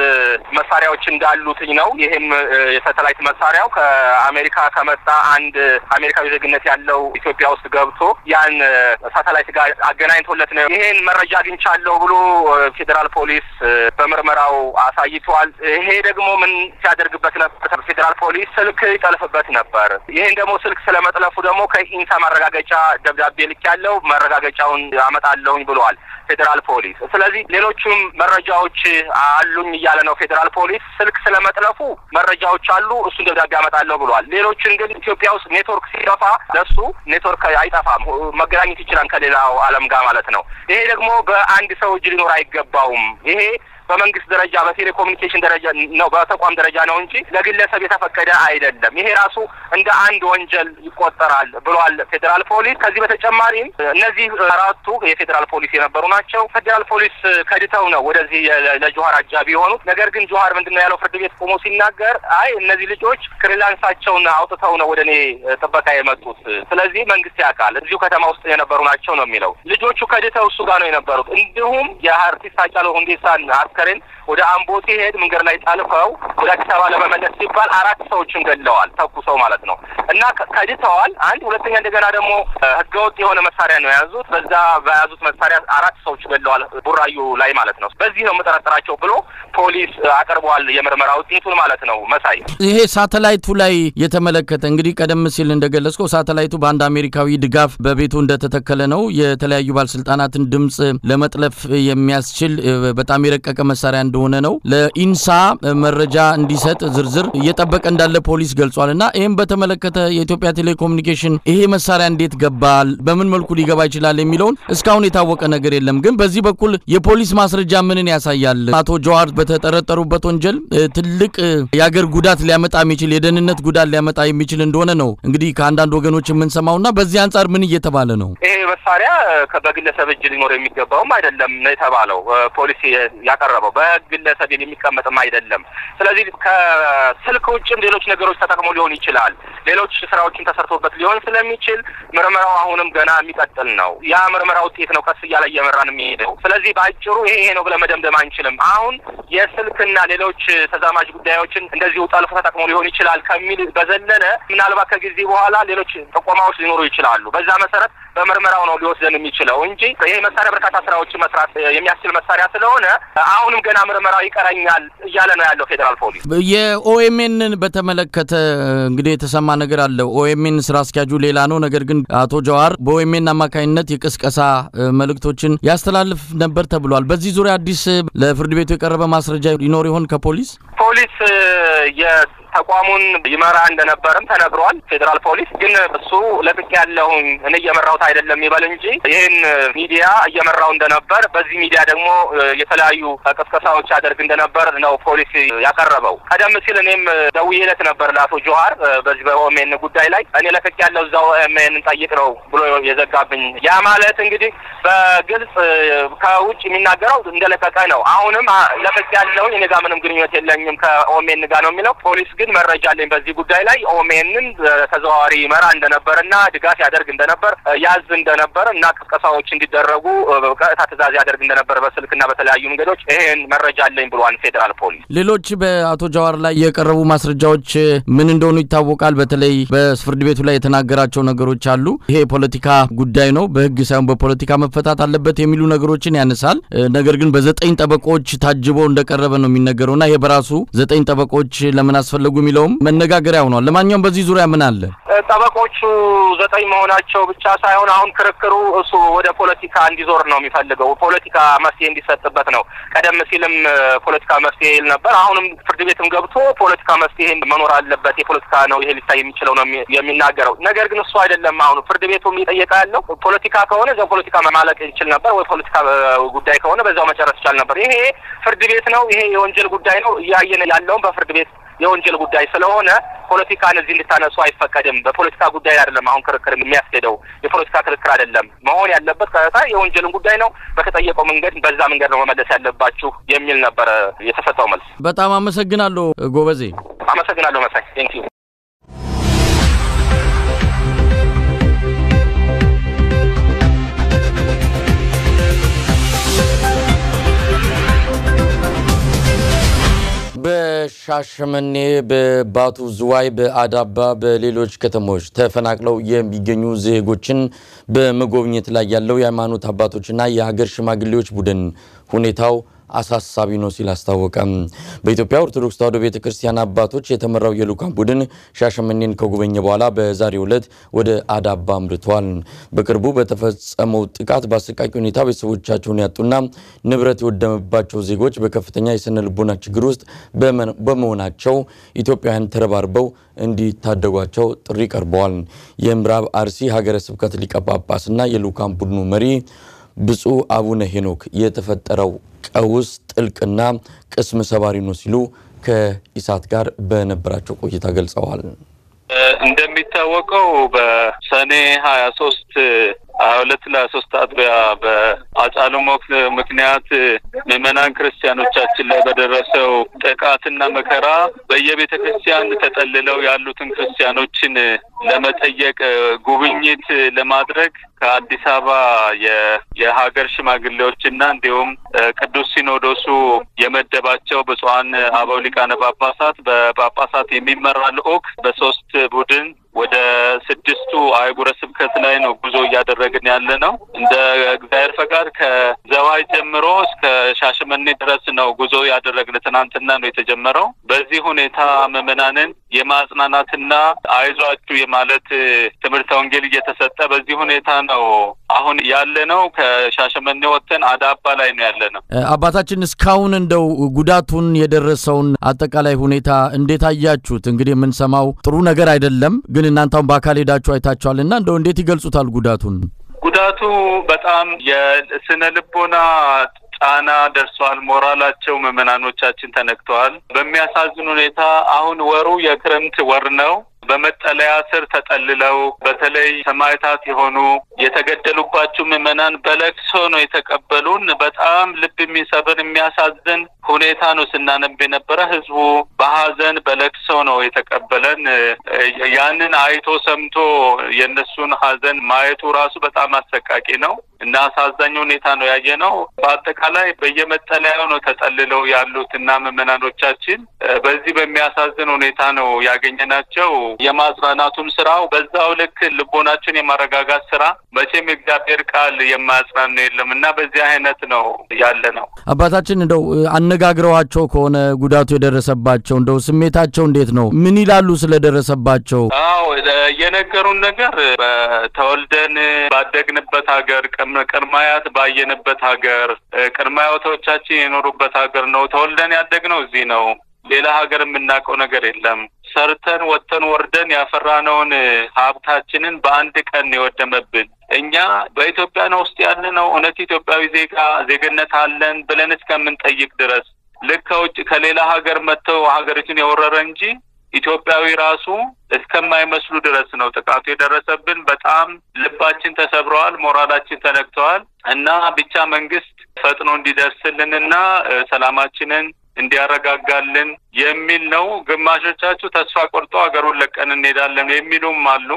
መሳሪያዎች እንዳሉትኝ ነው ይሄም የሳተላይት መሳሪያው ከአሜሪካ ከመጣ አንድ አሜሪካዊ ዜግነት ያለው ኢትዮጵያ ውስጥ ገብቶ ያን ሳተላይት ጋር አገናኝቶለት ነው ይሄን መረጃ አግኝቻለሁ ብሎ ፌደራል ፖሊስ በመርመራው አሳይቷል ይሄ ደግሞ ምን ሲያደርግበት ነበር ፌደራል ፖሊስ ስልክ ይጠልፍበት ነበር ይሄን ደግሞ ስልክ ስለመጥለፉ ደግሞ ከኢንሳ ማረጋገጫ ደብዳቤ ልካለው ማረጋገጫውን አመጣለሁኝ ብሏል ፌደራል ፖሊስ ስለዚህ ሌሎችም መረጃዎች አሉኝ ይያለ ነው ፌደራል ፖሊስ ስልክ ስለመጥለፉ መረጃዎች አሉ እሱ ደብዳቤ አመጣለሁ ብሏል ሌሎችን ግን ኢትዮጵያ ውስጥ ኔትወርክ ሲጠፋ ለሱ ኔትወርክ አይጠፋም መገናኘት ይችላል ከሌላው ዓለም ጋር ማለት ነው ይሄ ደግሞ በአንድ ሰው እጅ ሊኖር አይገባውም ይሄ በመንግስት ደረጃ በቴሌኮሙኒኬሽን ደረጃ ነው በተቋም ደረጃ ነው እንጂ ለግለሰብ የተፈቀደ አይደለም ይሄ ራሱ እንደ አንድ ወንጀል ይቆጠራል ብሏል ፌደራል ፖሊስ ከዚህ በተጨማሪም እነዚህ አራቱ የፌደራል ፖሊስ የነበሩ ናቸው ፌደራል ፖሊስ ከድተው ነው ወደዚህ ለጆዋር አጃቢ ሆኑ ነገር ግን ጆዋር ምንድነው ያለው ፍርድ ቤት ቆሞ ሲናገር አይ እነዚህ ልጆች ክሪላንሳቸውን አውጥተው ነው ወደኔ ተበቃ የመጡት ስለዚህ መንግስት ያቃል እዚሁ ከተማ ውስጥ የነበሩ ናቸው ነው የሚለው ልጆቹ ከድተው እሱ ጋር ነው የነበሩት እንዲሁም የአርቲስት አጫለው እንዲሳን ከረን ወደ አምቦቴ ሄድ መንገር ላይ ጣልፈው ወደ ከተማ ለመመለስ ሲባል አራት ሰዎችን ገለዋል ተኩሰው ማለት ነው እና ከድተዋል አንድ ሁለተኛ እንደገና ደግሞ ህገወጥ የሆነ መሳሪያ ነው ያዙት በዛ ባያዙት መሳሪያ አራት ሰዎች ገለዋል ቡራዩ ላይ ማለት ነው በዚህ ነው መጠራጠራቸው ብሎ ፖሊስ አቀርቧል የመርመራ ውጤቱን ማለት ነው መሳይ ይሄ ሳተላይቱ ላይ የተመለከተ እንግዲህ ቀደም ሲል እንደገለጽኩ ሳተላይቱ በአንድ አሜሪካዊ ድጋፍ በቤቱ እንደተተከለ ነው የተለያዩ ባለስልጣናትን ድምጽ ለመጥለፍ የሚያስችል በጣም ይረቀቀ መሳሪያ እንደሆነ ነው ለኢንሳ መረጃ እንዲሰጥ ዝርዝር እየተጠበቀ እንዳለ ፖሊስ ገልጿልና ይሄን በተመለከተ የኢትዮጵያ ቴሌኮሙኒኬሽን ይሄ መሳሪያ እንዴት ገባል በምን መልኩ ሊገባ ይችላል የሚለውን እስካሁን የታወቀ ነገር የለም ግን በዚህ በኩል የፖሊስ ማስረጃ ምንን ያሳያል አቶ ጆዋር በተጠረጠሩበት ወንጀል ትልቅ ያገር ጉዳት ሊያመጣ የሚችል የደህንነት ጉዳት ሊያመጣ የሚችል እንደሆነ ነው እንግዲህ ከአንዳንድ ወገኖች ምን ሰማውና በዚህ አንፃር ምን እየተባለ ነው ይሄ መሳሪያ ከበግለሰብ እጅ ሊኖር የሚገባው አይደለም ነው የተባለው ፖሊስ ያቀረበው በግለሰብ የሚቀመጥም አይደለም ስለዚህ ከስልክ ውጭም ሌሎች ነገሮች ተጠቅሞ ሊሆን ይችላል ሌሎች ስራዎችን ተሰርቶበት ሊሆን ስለሚችል ምርመራው አሁንም ገና የሚቀጥል ነው ያ ምርመራው ውጤት ነው ከስ ይያለ የመራንም ይሄደው ስለዚህ ባጭሩ ይሄ ይሄ ነው ብለን መደምደም አንችልም አሁን የስልክና ሌሎች ተዛማጅ ጉዳዮችን እንደዚህ ጣልፎ ተጠቅሞ ሊሆን ይችላል ከሚል በዘለለ ምናልባት ከጊዜ በኋላ ሌሎች ተቋማዎች ሊኖሩ ይችላሉ በዛ መሰረት በመርመራው ነው ሊወስደንም ይችላል እንጂ ይሄ መሳሪያ በርካታ ስራዎች መስራት የሚያስችል መሳሪያ ስለሆነ አሁንም ገና ምርመራው ይቀራኛል ይያለ ነው ያለው ፌደራል ፖሊስ የኦኤምኤንን በተመለከተ እንግዲህ የተሰማ ነገር አለ ኦኤምኤን ስራ አስኪያጁ ሌላ ነው ነገር ግን አቶ ጆዋር በኦኤምኤን አማካይነት የቅስቀሳ መልእክቶችን ያስተላልፍ ነበር ተብሏል በዚህ ዙሪያ አዲስ ለፍርድ ቤቱ የቀረበ ማስረጃ ሊኖር ይሆን ከፖሊስ ፖሊስ የ ተቋሙን ይመራ እንደነበርም ተነግሯል ፌደራል ፖሊስ ግን እሱ ለጥቅ ያለው እኔ የመራውት አይደለም ይባል እንጂ ይሄን ሚዲያ እየመራው እንደነበር በዚህ ሚዲያ ደግሞ የተለያዩ ተቀስቀሳዎች ያደርግ እንደነበር ነው ፖሊስ ያቀረበው ቀደም ሲል እኔም ደውዬለት ነበር ለአቶ ጆዋር በዚህ በኦኤምኤን ጉዳይ ላይ እኔ ለጥቅ ያለው ዛው ኦኤምኤን ጠይቀው ብሎ የዘጋብኝ ያ ማለት እንግዲህ በግልጽ ከውጭ የሚናገረው እንደለቀቀ ነው አሁንም ለጥቅ ያለው እኔ ጋር ምንም ግንኙነት የለኝም ከኦኤምኤን ጋር ነው የሚለው ፖሊስ ግን መረጃ አለኝ በዚህ ጉዳይ ላይ ኦኤምኤንን ተዘዋዋሪ መራ እንደነበርና ድጋፍ ያደርግ እንደነበር ያዝ እንደነበርና ቅስቀሳዎች እንዲደረጉ በቃታ ተዛዝ ያደርግ እንደነበር በስልክና በተለያዩ መንገዶች ይሄን መረጃ አለኝ ብሏል ፌደራል ፖሊስ ሌሎች በአቶ ጆዋር ላይ የቀረቡ ማስረጃዎች ምን እንደሆኑ ይታወቃል በተለይ በፍርድ ቤቱ ላይ የተናገራቸው ነገሮች አሉ ይሄ ፖለቲካ ጉዳይ ነው በህግ ሳይሆን በፖለቲካ መፈታት አለበት የሚሉ ነገሮችን ያነሳል ነገር ግን በዘጠኝ ጠበቆች ታጅቦ እንደቀረበ ነው የሚነገረውና ይሄ በራሱ ዘጠኝ ጠበቆች ለምን አስፈልግ ጉሚሎም መነጋገሪያው ነው ለማንኛውም በዚህ ዙሪያ ምን አለ ጠበቆቹ ዘጠኝ መሆናቸው ብቻ ሳይሆን አሁን ክርክሩ እሱ ወደ ፖለቲካ እንዲዞር ነው የሚፈልገው ፖለቲካ መፍትሄ እንዲሰጥበት ነው ቀደም ሲልም ፖለቲካ መፍትሄ ይል ነበር አሁንም ፍርድ ቤትም ገብቶ ፖለቲካ መፍትሄ መኖር አለበት የፖለቲካ ነው ይሄ ሊታይ የሚችለው ነው የሚናገረው ነገር ግን እሱ አይደለም አሁን ፍርድ ቤቱም ይጠየቃለው ፖለቲካ ከሆነ ዘው ፖለቲካ ማማለቅ እንችል ነበር ወይ ፖለቲካ ጉዳይ ከሆነ በዛው መጨረስ ይችላል ነበር ይሄ ፍርድ ቤት ነው ይሄ የወንጀል ጉዳይ ነው ያየነ ያለው በፍርድ ቤት የወንጀል ጉዳይ ስለሆነ ፖለቲካን እዚህ እንድታነሱ አይፈቀድም በፖለቲካ ጉዳይ አይደለም አሁን ክርክር የሚያስደደው የፖለቲካ ክርክር አይደለም መሆን ያለበት ካታ የወንጀልን ጉዳይ ነው በተጠየቀው መንገድ በዛ መንገድ ነው መመለስ ያለባችሁ የሚል ነበር የተፈጠው መልስ በጣም አመሰግናለሁ ጎበዜ አመሰግናለሁ መሳይ thank you በሻሽመኔ በባቱ ዙዋይ በአዳባ በሌሎች ከተሞች ተፈናቅለው የሚገኙ ዜጎችን በመጎብኘት ላይ ያለው የሃይማኖት አባቶችና የሀገር ሽማግሌዎች ቡድን ሁኔታው አሳሳቢ ነው ሲል አስታወቀ። በኢትዮጵያ ኦርቶዶክስ ተዋሕዶ ቤተክርስቲያን አባቶች የተመራው የልኡካን ቡድን ሻሸመኔን ከጉበኘ በኋላ በዛሬው ዕለት ወደ አዳባ አምርቷል። በቅርቡ በተፈጸመው ጥቃት በአሰቃቂ ሁኔታ ቤተሰቦቻቸውን ያጡና ንብረት የወደመባቸው ዜጎች በከፍተኛ የስነልቦና ችግር ውስጥ በመሆናቸው ኢትዮጵያውያን ተረባርበው እንዲታደጓቸው ጥሪ ቀርቧል። የምዕራብ አርሲ ሀገረ ስብከት ሊቀ ጳጳስና የልኡካን ቡድኑ መሪ ብፁዕ አቡነ ሄኖክ የተፈጠረው ቀውስ ጥልቅና ቅስም ሰባሪ ነው ሲሉ ከኢሳት ጋር በነበራቸው ቆይታ ገልጸዋል። እንደሚታወቀው በሰኔ ሃያ ሶስት አውለት ለ3 አጥቢያ በአጻሎሞክ ምክንያት ምእመናን ክርስቲያኖቻችን ላይ በደረሰው ጥቃትና መከራ በየቤተክርስቲያን ተጠልለው ያሉትን ክርስቲያኖችን ለመጠየቅ ጉብኝት ለማድረግ ከአዲስ አበባ የሀገር ሽማግሌዎችና እንዲሁም ቅዱስ ሲኖዶሱ የመደባቸው ብፁዓን አበው ሊቃነ ጳጳሳት በጳጳሳት የሚመራ ልኡክ በሶስት ቡድን ወደ ስድስቱ አህጉረ ስብከት ላይ ነው ጉዞ ያደረግን ያለ ነው እንደ እግዚአብሔር ፈቃድ ከዘዋይ ጀምሮ እስከ ሻሽመኔ ድረስ ነው ጉዞ ያደረግን ትናንትና ነው የተጀመረው በዚህ ሁኔታ መመናነን የማጽናናትና አይዟችሁ የማለት ትምርተ ወንጌል እየተሰጠ በዚህ ሁኔታ ነው አሁን ያለ ነው ከሻሸመኔ ወጥተን አዳባ ላይ ነው ያለ ነው አባታችን እስካሁን እንደው ጉዳቱን የደረሰውን አጠቃላይ ሁኔታ እንዴት አያችሁት እንግዲህ ምን ሰማው ጥሩ ነገር አይደለም ግን እናንተም ባካሌዳችሁ አይታችኋልና እንደው እንዴት ይገልጹታል ጉዳቱን ጉዳቱ በጣም የስነልቦና ጣና ደርሷል ሞራላቸው መመናኖቻችን ተነክቷል በሚያሳዝኑ ሁኔታ አሁን ወሩ የክረምት ወር ነው በመጠለያ ስር ተጠልለው በተለይ ሰማይታት የሆኑ የተገደሉባቸው ምእመናን በለቅሶ ነው የተቀበሉን በጣም ልብ የሚሰብር የሚያሳዝን ሁኔታ ነው ስናነብ የነበረ ህዝቡ በሐዘን በለቅሶ ነው የተቀበለን ያንን አይቶ ሰምቶ የነሱን ሐዘን ማየቱ ራሱ በጣም አሰቃቂ ነው እና አሳዛኝ ሁኔታ ነው ያየነው በአጠቃላይ በየመጠለያው ነው ተጠልለው ያሉትና ምእመናኖቻችን በዚህ በሚያሳዝን ሁኔታ ነው ያገኘናቸው የማጽናናቱም ስራው በዛው ልክ ልቦናችን የማረጋጋት ስራ በጨም እግዚአብሔር ቃል የማጽናን ነው የለምና በዚህ አይነት ነው ያለነው አባታችን እንደው አነጋግረዋቸው ከሆነ ጉዳቱ የደረሰባቸው እንደው ስሜታቸው እንዴት ነው ምን ይላሉ ስለደረሰባቸው አዎ የነገሩን ነገር ተወልደን ባደግንበት ሀገር ቅርማያት ባየንበት ሀገር ቅርማያቶቻችን የኖሩበት ሀገር ነው ተወልደን ያደግነው እዚህ ነው ሌላ ሀገር ምናቀው ነገር የለም ሰርተን ወጥተን ወርደን ያፈራነውን ሀብታችንን በአንድ ቀን ይወደመብን እኛ በኢትዮጵያ ነው ውስጥ ያለነው እነት ኢትዮጵያዊ ዜጋ ዜግነት አለን ብለን እስከምንጠይቅ ድረስ ለካውጭ ከሌላ ሀገር መተው ሀገሪቱን ያወረረ እንጂ ኢትዮጵያዊ ራሱ እስከማይመስሉ ድረስ ነው ተቃጥቶ የደረሰብን በጣም ልባችን ተሰብሯል ሞራላችን ተነክቷል እና ብቻ መንግስት ፈጥኖ እንዲደርስልንና ሰላማችንን እንዲያረጋጋልን የሚል ነው ግማሾቻቹ ተስፋ ቆርጦ ሀገሩን ለቀን እንሄዳለን የሚሉም አሉ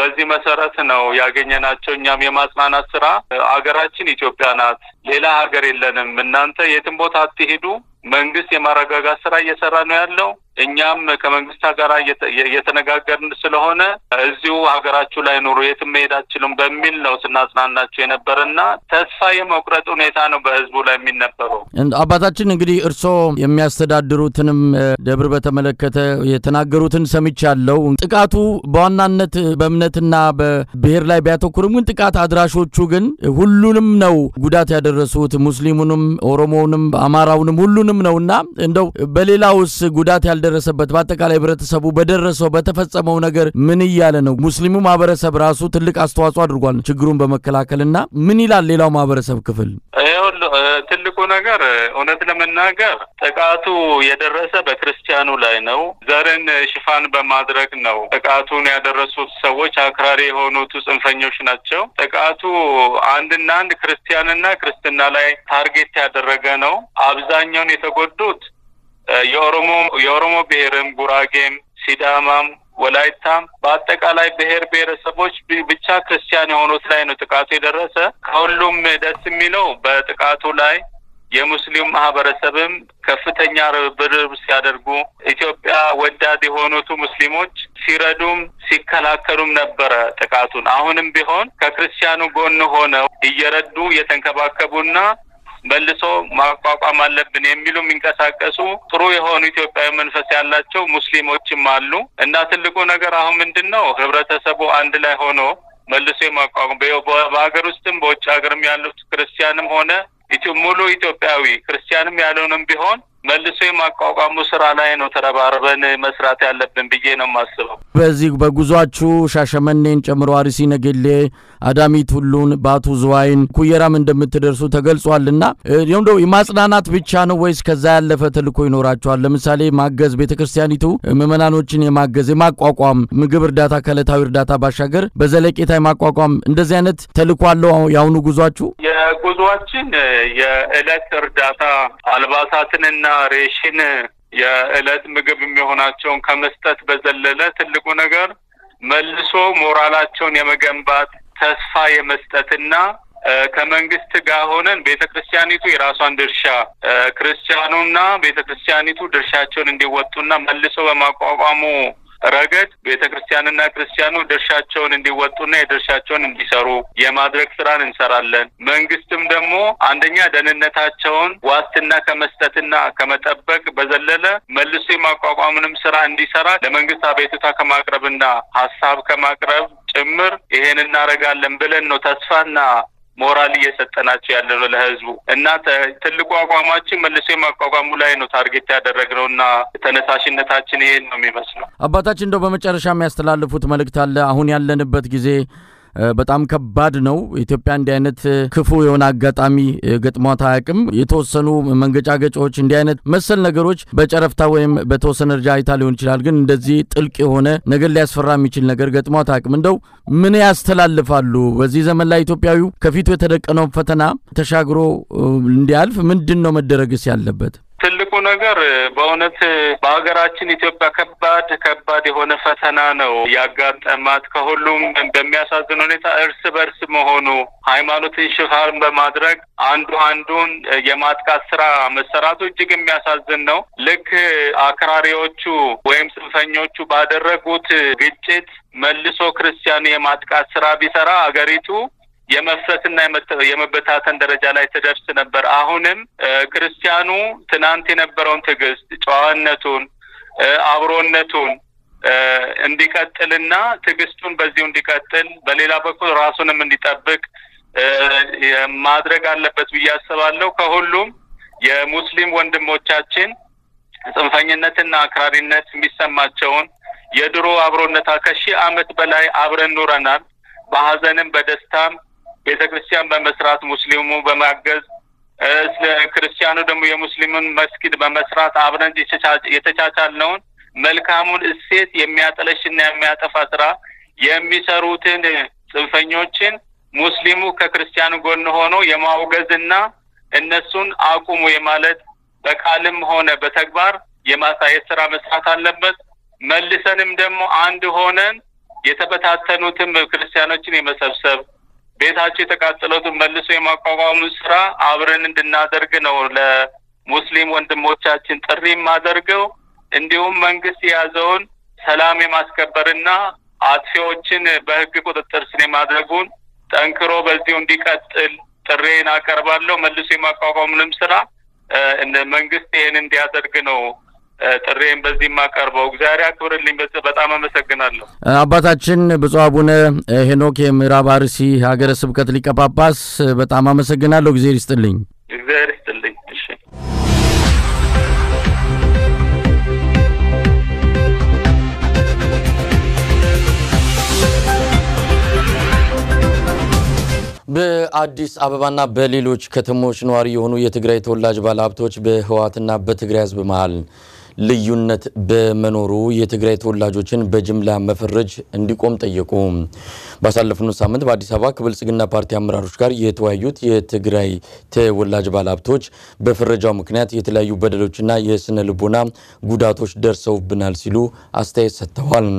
በዚህ መሰረት ነው ያገኘናቸው እኛም የማጽናናት ስራ ሀገራችን ኢትዮጵያ ናት ሌላ ሀገር የለንም እናንተ የትም ቦታ አትሄዱ መንግስት የማረጋጋት ስራ እየሰራ ነው ያለው እኛም ከመንግስት ጋር እየተነጋገርን ስለሆነ እዚሁ ሀገራችሁ ላይ ኑሩ የትም ሄዳችሁም በሚል ነው ስናጽናናችሁ የነበርና ተስፋ የመቁረጥ ሁኔታ ነው በህዝቡ ላይ የሚነበረው አባታችን እንግዲህ እርሶ የሚያስተዳድሩትንም ደብር በተመለከተ የተናገሩትን ሰምቻለሁ ጥቃቱ በዋናነት በእምነትና በብሔር ላይ ቢያተኩርም ግን ጥቃት አድራሾቹ ግን ሁሉንም ነው ጉዳት ያደረሱት ሙስሊሙንም ኦሮሞውንም አማራውንም ሁሉንም ነውና እንደው በሌላውስ ጉዳት ባልደረሰበት በአጠቃላይ ህብረተሰቡ በደረሰው በተፈጸመው ነገር ምን ይያለ ነው ሙስሊሙ ማህበረሰብ ራሱ ትልቅ አስተዋጽኦ አድርጓል ችግሩን በመከላከልና ምን ይላል ሌላው ማህበረሰብ ክፍል አይሁን ትልቁ ነገር ኦነት ለመናገር ተቃቱ የደረሰ በክርስቲያኑ ላይ ነው ዘርን ሽፋን በማድረግ ነው ተቃቱን ያደረሱት ሰዎች አክራሪ የሆኑት ጽንፈኞች ናቸው ተቃቱ አንድና አንድ ክርስቲያንና ክርስቲና ላይ ታርጌት ያደረገ ነው አብዛኛው የተጎዱት የኦሮሞ የኦሮሞ ብሔርም ጉራጌም ሲዳማም ወላይታም በአጠቃላይ ብሔር ብሔረሰቦች ብቻ ክርስቲያን የሆኑት ላይ ነው ጥቃቱ የደረሰ ከሁሉም ደስ የሚለው በጥቃቱ ላይ የሙስሊም ማህበረሰብም ከፍተኛ ርብርብ ሲያደርጉ ኢትዮጵያ ወዳድ የሆኑት ሙስሊሞች ሲረዱም ሲከላከሉም ነበር ጥቃቱን አሁንም ቢሆን ከክርስቲያኑ ጎን ሆነው እየረዱ የተንከባከቡና መልሶ ማቋቋም አለብን የሚሉ ምንቀሳቀሱ ጥሩ የሆኑ ኢትዮጵያዊ መንፈስ ያላቸው ሙስሊሞችም አሉ እና ትልቁ ነገር አሁን ምንድነው ህብረተሰቡ አንድ ላይ ሆኖ መልሶ ማቋቋም በአገር ውስጥም በውጭ ሀገርም ያሉት ክርስቲያንም ሆነ ኢትዮጵያዊ ኢትዮጵያዊ ክርስቲያንም ያለውንም ቢሆን መልሶ የማቋቋሙ ስራ ላይ ነው ተረባርበን መስራት ያለብን ብዬ ነው ማስበው በዚህ በጉዟችሁ ሻሸመኔን ጨምሮ አርሲ ነገሌ አዳሚት ሁሉን ባቱ ዙዋይን ኩየራም እንደምትደርሱ ተገልጿልና እንደው የማጽናናት ብቻ ነው ወይስ ከዛ ያለፈ ተልኮ ይኖራችኋል ለምሳሌ ማገዝ ቤተክርስቲያኒቱ መመናኖችን የማገዝ የማቋቋም ምግብ እርዳታ ከለታው እርዳታ ባሻገር በዘለቄታ የማቋቋም እንደዚህ አይነት ተልኮ አለው ያውኑ ጉዟችሁ የጉዟችን የእለት እርዳታ አልባሳትንና ሬሽን የእለት ምግብ የሚሆናቸው ከመስጠት በዘለለ ትልቁ ነገር መልሶ ሞራላቸውን የመገንባት ተስፋ የመስጠትና ከመንግስት ጋር ሆነን ቤተክርስቲያኒቱ የራሷን ድርሻ ክርስቲያኑና ቤተክርስቲያኒቱ ድርሻቸውን እንዲወጡና መልሶ በማቋቋሙ ረገድ ቤተክርስቲያንና ክርስቲያኑ ድርሻቸውን እንዲወጡና የድርሻቸውን እንዲሰሩ የማድረግ ስራን እንሰራለን መንግስትም ደግሞ አንደኛ ደህንነታቸውን ዋስትና ከመስጠትና ከመጠበቅ በዘለለ መልሶ የማቋቋሙንም ስራ እንዲሰራ ለመንግስት አቤቱታ ከማቅረብና ሐሳብ ከማቅረብ ጭምር ይሄን እናረጋለን ብለን ነው ተስፋና ሞራል እየሰጠናቸው ያለው ለህዝቡ እና ትልቁ አቋማችን መልሶ የማቋቋሙ ላይ ነው ታርጌት ያደረግነውና ተነሳሽነታችን ይሄን ነው የሚመስለው አባታችን እንደው በመጨረሻም ያስተላልፉት መልእክት አለ አሁን ያለንበት ጊዜ በጣም ከባድ ነው ኢትዮጵያ እንደ አይነት ክፉ የሆነ አጋጣሚ ገጥሟት አያቅም የተወሰኑ መንገጫገጫዎች እንደ አይነት መሰል ነገሮች በጨረፍታ ወይም በተወሰነ ርጃ አይታሊውን ይችላል ግን እንደዚህ ጥልቅ የሆነ ነገር ሊያስፈራም ይችላል ነገር ገጥሟት አያቅም እንደው ምን ያስተላልፋሉ በዚህ ዘመን ላይ ኢትዮጵያዊው ከፊቱ የተደቀነው ፈተና ተሻግሮ እንዲያልፍ ምንድነው መደረግስ ያለበት ትልቁ ነገር በእውነት በአገራችን ኢትዮጵያ ከባድ ከባድ የሆነ ፈተና ነው ያጋጠማት ከሁሉም በሚያሳዝን ሁኔታ እርስ በርስ መሆኑ ሃይማኖትን ሽፋን በማድረግ አንዱ አንዱን የማጥቃት ስራ መሰራቱ እጅግ የሚያሳዝን ነው ልክ አክራሪዎቹ ወይም ጽንፈኞቹ ባደረጉት ግጭት መልሶ ክርስቲያን የማጥቃት ስራ ቢሰራ አገሪቱ የመፍሰስና የመበታተን ደረጃ ላይ ተደርስ ነበር አሁንም ክርስቲያኑ ትናንት የነበረውን ትግስት ጨዋነቱን አብሮነቱን እንዲቀጥልና ትግስቱን በዚሁ እንዲቀጥል በሌላ በኩል ራሱንም እንዲጠብቅ ማድረግ አለበት ብያስባለሁ ከሁሉም የሙስሊም ወንድሞቻችን ጽንፈኝነትና አክራሪነት የሚሰማቸውን የድሮ አብሮነት አከሺ አመት በላይ አብረን ኑረናል በሐዘንም በደስታም ቤተክርስቲያን በመስራት ሙስሊሙ በማገዝ እስለ ክርስቲያኑ ደግሞ የሙስሊሙን መስጊድ በመስራት አብረን የተቻቻልነውን መልካሙን እሴት የሚያጠለሽና የሚያጠፋ ስራ የሚሰሩትን ጽንፈኞችን ሙስሊሙ ከክርስቲያኑ ጎን ሆኖ የማውገዝና እነሱን አቁሙ የማለት በቃልም ሆነ በተግባር የማሳየት ስራ መስራት አለበት መልሰንም ደግሞ አንድ ሆነን የተበታተኑትም ክርስቲያኖችን የመሰብሰብ ቤታቸው የተቃጠሉትን መልሶ የማቋቋሙ ስራ አብረን እንድናደርግ ነው ለሙስሊም ወንድሞቻችን ጥሪም አደርገው እንዲሁም መንግስት ያዘውን ሰላም የማስከበርና አጥፊዎችን በህግ ቁጥጥር ስር የማድረጉን ጠንክሮ በዚሁ እንዲቀጥል ጥሪን አቀርባለሁ መልሶ የማቋቋሙንም ስራ እንደ መንግስት ይሄን እንዲያደርግ ነው ጥሬን በዚህ ማቀርበው እግዚአብሔር አክብርልኝ በጣም አመሰግናለሁ አባታችን ብፁዕ አቡነ ሄኖክ ምዕራብ አርሲ ሀገረ ስብከት ሊቀ ጳጳስ በጣም አመሰግናለሁ እግዚአብሔር ይስጥልኝ እግዚአብሔር ይስጥልኝ እሺ በአዲስ አበባና በሌሎች ከተሞች ኗሪ የሆኑ የትግራይ ተወላጅ ባለሀብቶች በህዋትና በትግራይ ህዝብ መሃል ልዩነት በመኖሩ የትግራይ ተወላጆችን በጅምላ መፈረጅ እንዲቆም ጠየቁ። ባሳለፍነው ሳምንት በአዲስ አበባ ከብልጽግና ፓርቲ አመራሮች ጋር የተወያዩት የትግራይ ተወላጅ ባለሀብቶች በፈረጃው ምክንያት የተለያዩ በደሎችና የስነ ልቦና ጉዳቶች ደርሰውብናል ሲሉ አስተያየት ሰጥተዋል።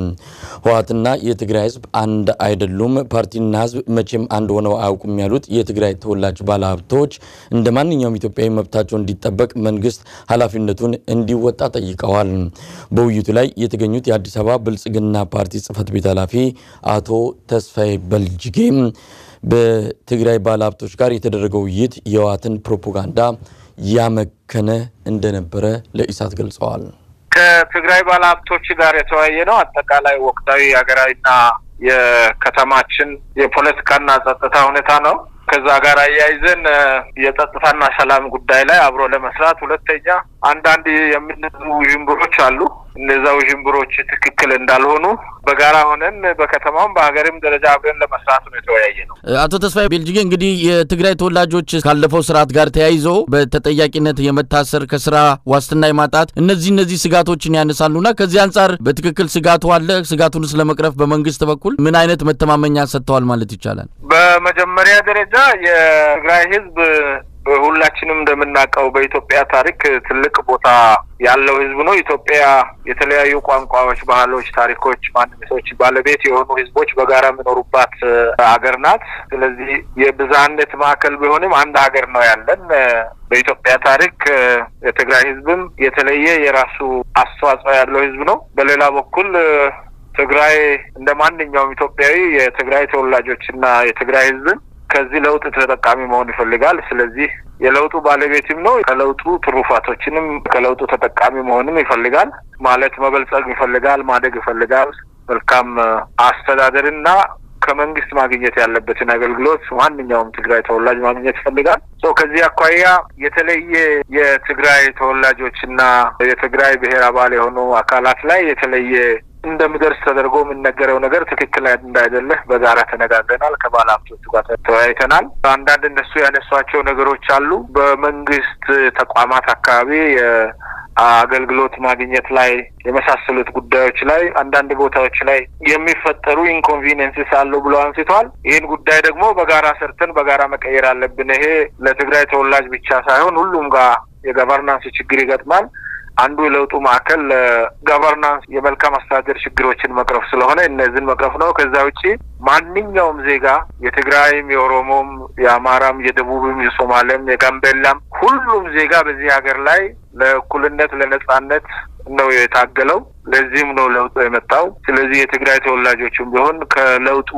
ህዋትና የትግራይ ህዝብ አንድ አይደሉም፣ ፓርቲና ህዝብ መቼም አንድ ሆነው አያውቁም ያሉት የትግራይ ተወላጅ ባለሀብቶች እንደማንኛውም ኢትዮጵያዊ መብታቸው እንዲጠበቅ መንግስት ኃላፊነቱን እንዲወጣ ይቀዋል። በውይይቱ ላይ የተገኙት የአዲስ አበባ ብልጽግና ፓርቲ ጽፈት ቤት ኃላፊ አቶ ተስፋይ በልጅጌም በትግራይ ባለሀብቶች ጋር የተደረገው ውይይት የህወሓትን ፕሮፓጋንዳ ያመከነ እንደነበረ ለኢሳት ገልጸዋል። ከትግራይ ባለሀብቶች ጋር የተወያየ ነው አጠቃላይ ወቅታዊ ሀገራዊና የከተማችን የፖለቲካና ጸጥታ ሁኔታ ነው። ከዛ ጋር ያይዘን የጸጥታና ሰላም ጉዳይ ላይ አብሮ ለመስራት ሁለተኛ አንድ አንድ የሚነዙ ጅምብሮች አሉ። እነዛው ጅምብሮች ትክክል እንዳልሆኑ በጋራ ሆነን በከተማው በአገርም ደረጃ አብረን ለመስራት ነው የተወያየነው። አቶ ተስፋይ በልጅጌ እንግዲህ የትግራይ ተወላጆች ካለፈው ስርዓት ጋር ተያይዞ በተጠያቂነት የመታሰር ከስራ ዋስትና የማጣት እነዚህ እነዚህ ስጋቶችን ያነሳሉና ከዚህ አንፃር በትክክል ስጋቱ አለ ስጋቱን ስለመቅረፍ በመንግስት በኩል ምን አይነት መተማመኛ ሰጥቷል ማለት ይቻላል? በመጀመሪያ ደረጃ የትግራይ ህዝብ ሁላችንም እንደምናቀው በኢትዮጵያ ታሪክ ትልቅ ቦታ ያለው ህዝብ ነው። ኢትዮጵያ የተለያየ ቋንቋዎች፣ ባህሎች፣ ታሪኮች፣ ማንነቶች ባለቤት የሆኑ ህዝቦች በጋራ መኖሩባት ሀገር ናት። ስለዚህ የብዛነት ማዕከል ቢሆንም አንድ ሀገር ነው ያለን። በኢትዮጵያ ታሪክ የትግራይ ህዝብም የተለየ የራሱ አስተዋጽኦ ያለው ህዝብ ነው። በሌላ በኩል ትግራይ እንደማንኛውም ኢትዮጵያዊ የትግራይ ተወላጆችና የትግራይ ህዝብ ከዚህ ለውጥ ተጠቃሚ መሆን ይፈልጋል። ስለዚህ የለውጡ ባለቤትም ነው። ከለውጡ ትሩፋቶችንም ከለውጡ ተጠቃሚ መሆንም ይፈልጋል። ማለት መበልጸግ ይፈልጋል፣ ማደግ ይፈልጋል። መልካም አስተዳደርና ከመንግስት ማግኘት ያለበትን አገልግሎት ማንኛውም ትግራይ ተወላጅ ማግኘት ይፈልጋል። ሶ ከዚህ አኳያ የተለየ የትግራይ ተወላጆችና የትግራይ ብሔር አባል የሆኑ አካላት ላይ የተለየ እንደምደርስ ተደርጎ ምን ነገረው ነገር ትክክል አይደለም። በጋራ ተነጋግረናል፣ ከባላፍቶቹ ጋር ተወያይተናል። አንዳንድ እነሱ ያነሷቸው ነገሮች አሉ። በመንግስት ተቋማት አካባቢ አገልግሎት ማግኘት ላይ የመሳሰሉት ጉዳዮች ላይ አንዳንድ ቦታዎች ላይ የሚፈጠሩ ኢንኮንቪኒየንስስ አሉ ብለው አንስተዋል። ይሄን ጉዳይ ደግሞ በጋራ ሰርተን በጋራ መቀየር አለብን። ይሄ ለትግራይ ተወላጅ ብቻ ሳይሆን ሁሉም ጋር የጋቨርናንስ ችግር ይገጥማል። አንዱ ለውጡ ማከል ጋቨርናንስ የመልካም አስተዳደር ችግሮችን መቅረፍ ስለሆነ እነዚህን መቅረፍ ነው። ከዛው እጪ ማንኛውም ዜጋ የትግራይም የኦሮሞም የአማራም የደቡብም የሶማሌም የጋምቤላም ሁሉም ዜጋ በዚህ ሀገር ላይ ለእኩልነት ለነጻነት ነው የታገለው። ለዚህም ነው ለውጡ የመጣው። ስለዚህ የትግራይ ተወላጆችም ቢሆን ከለውጡ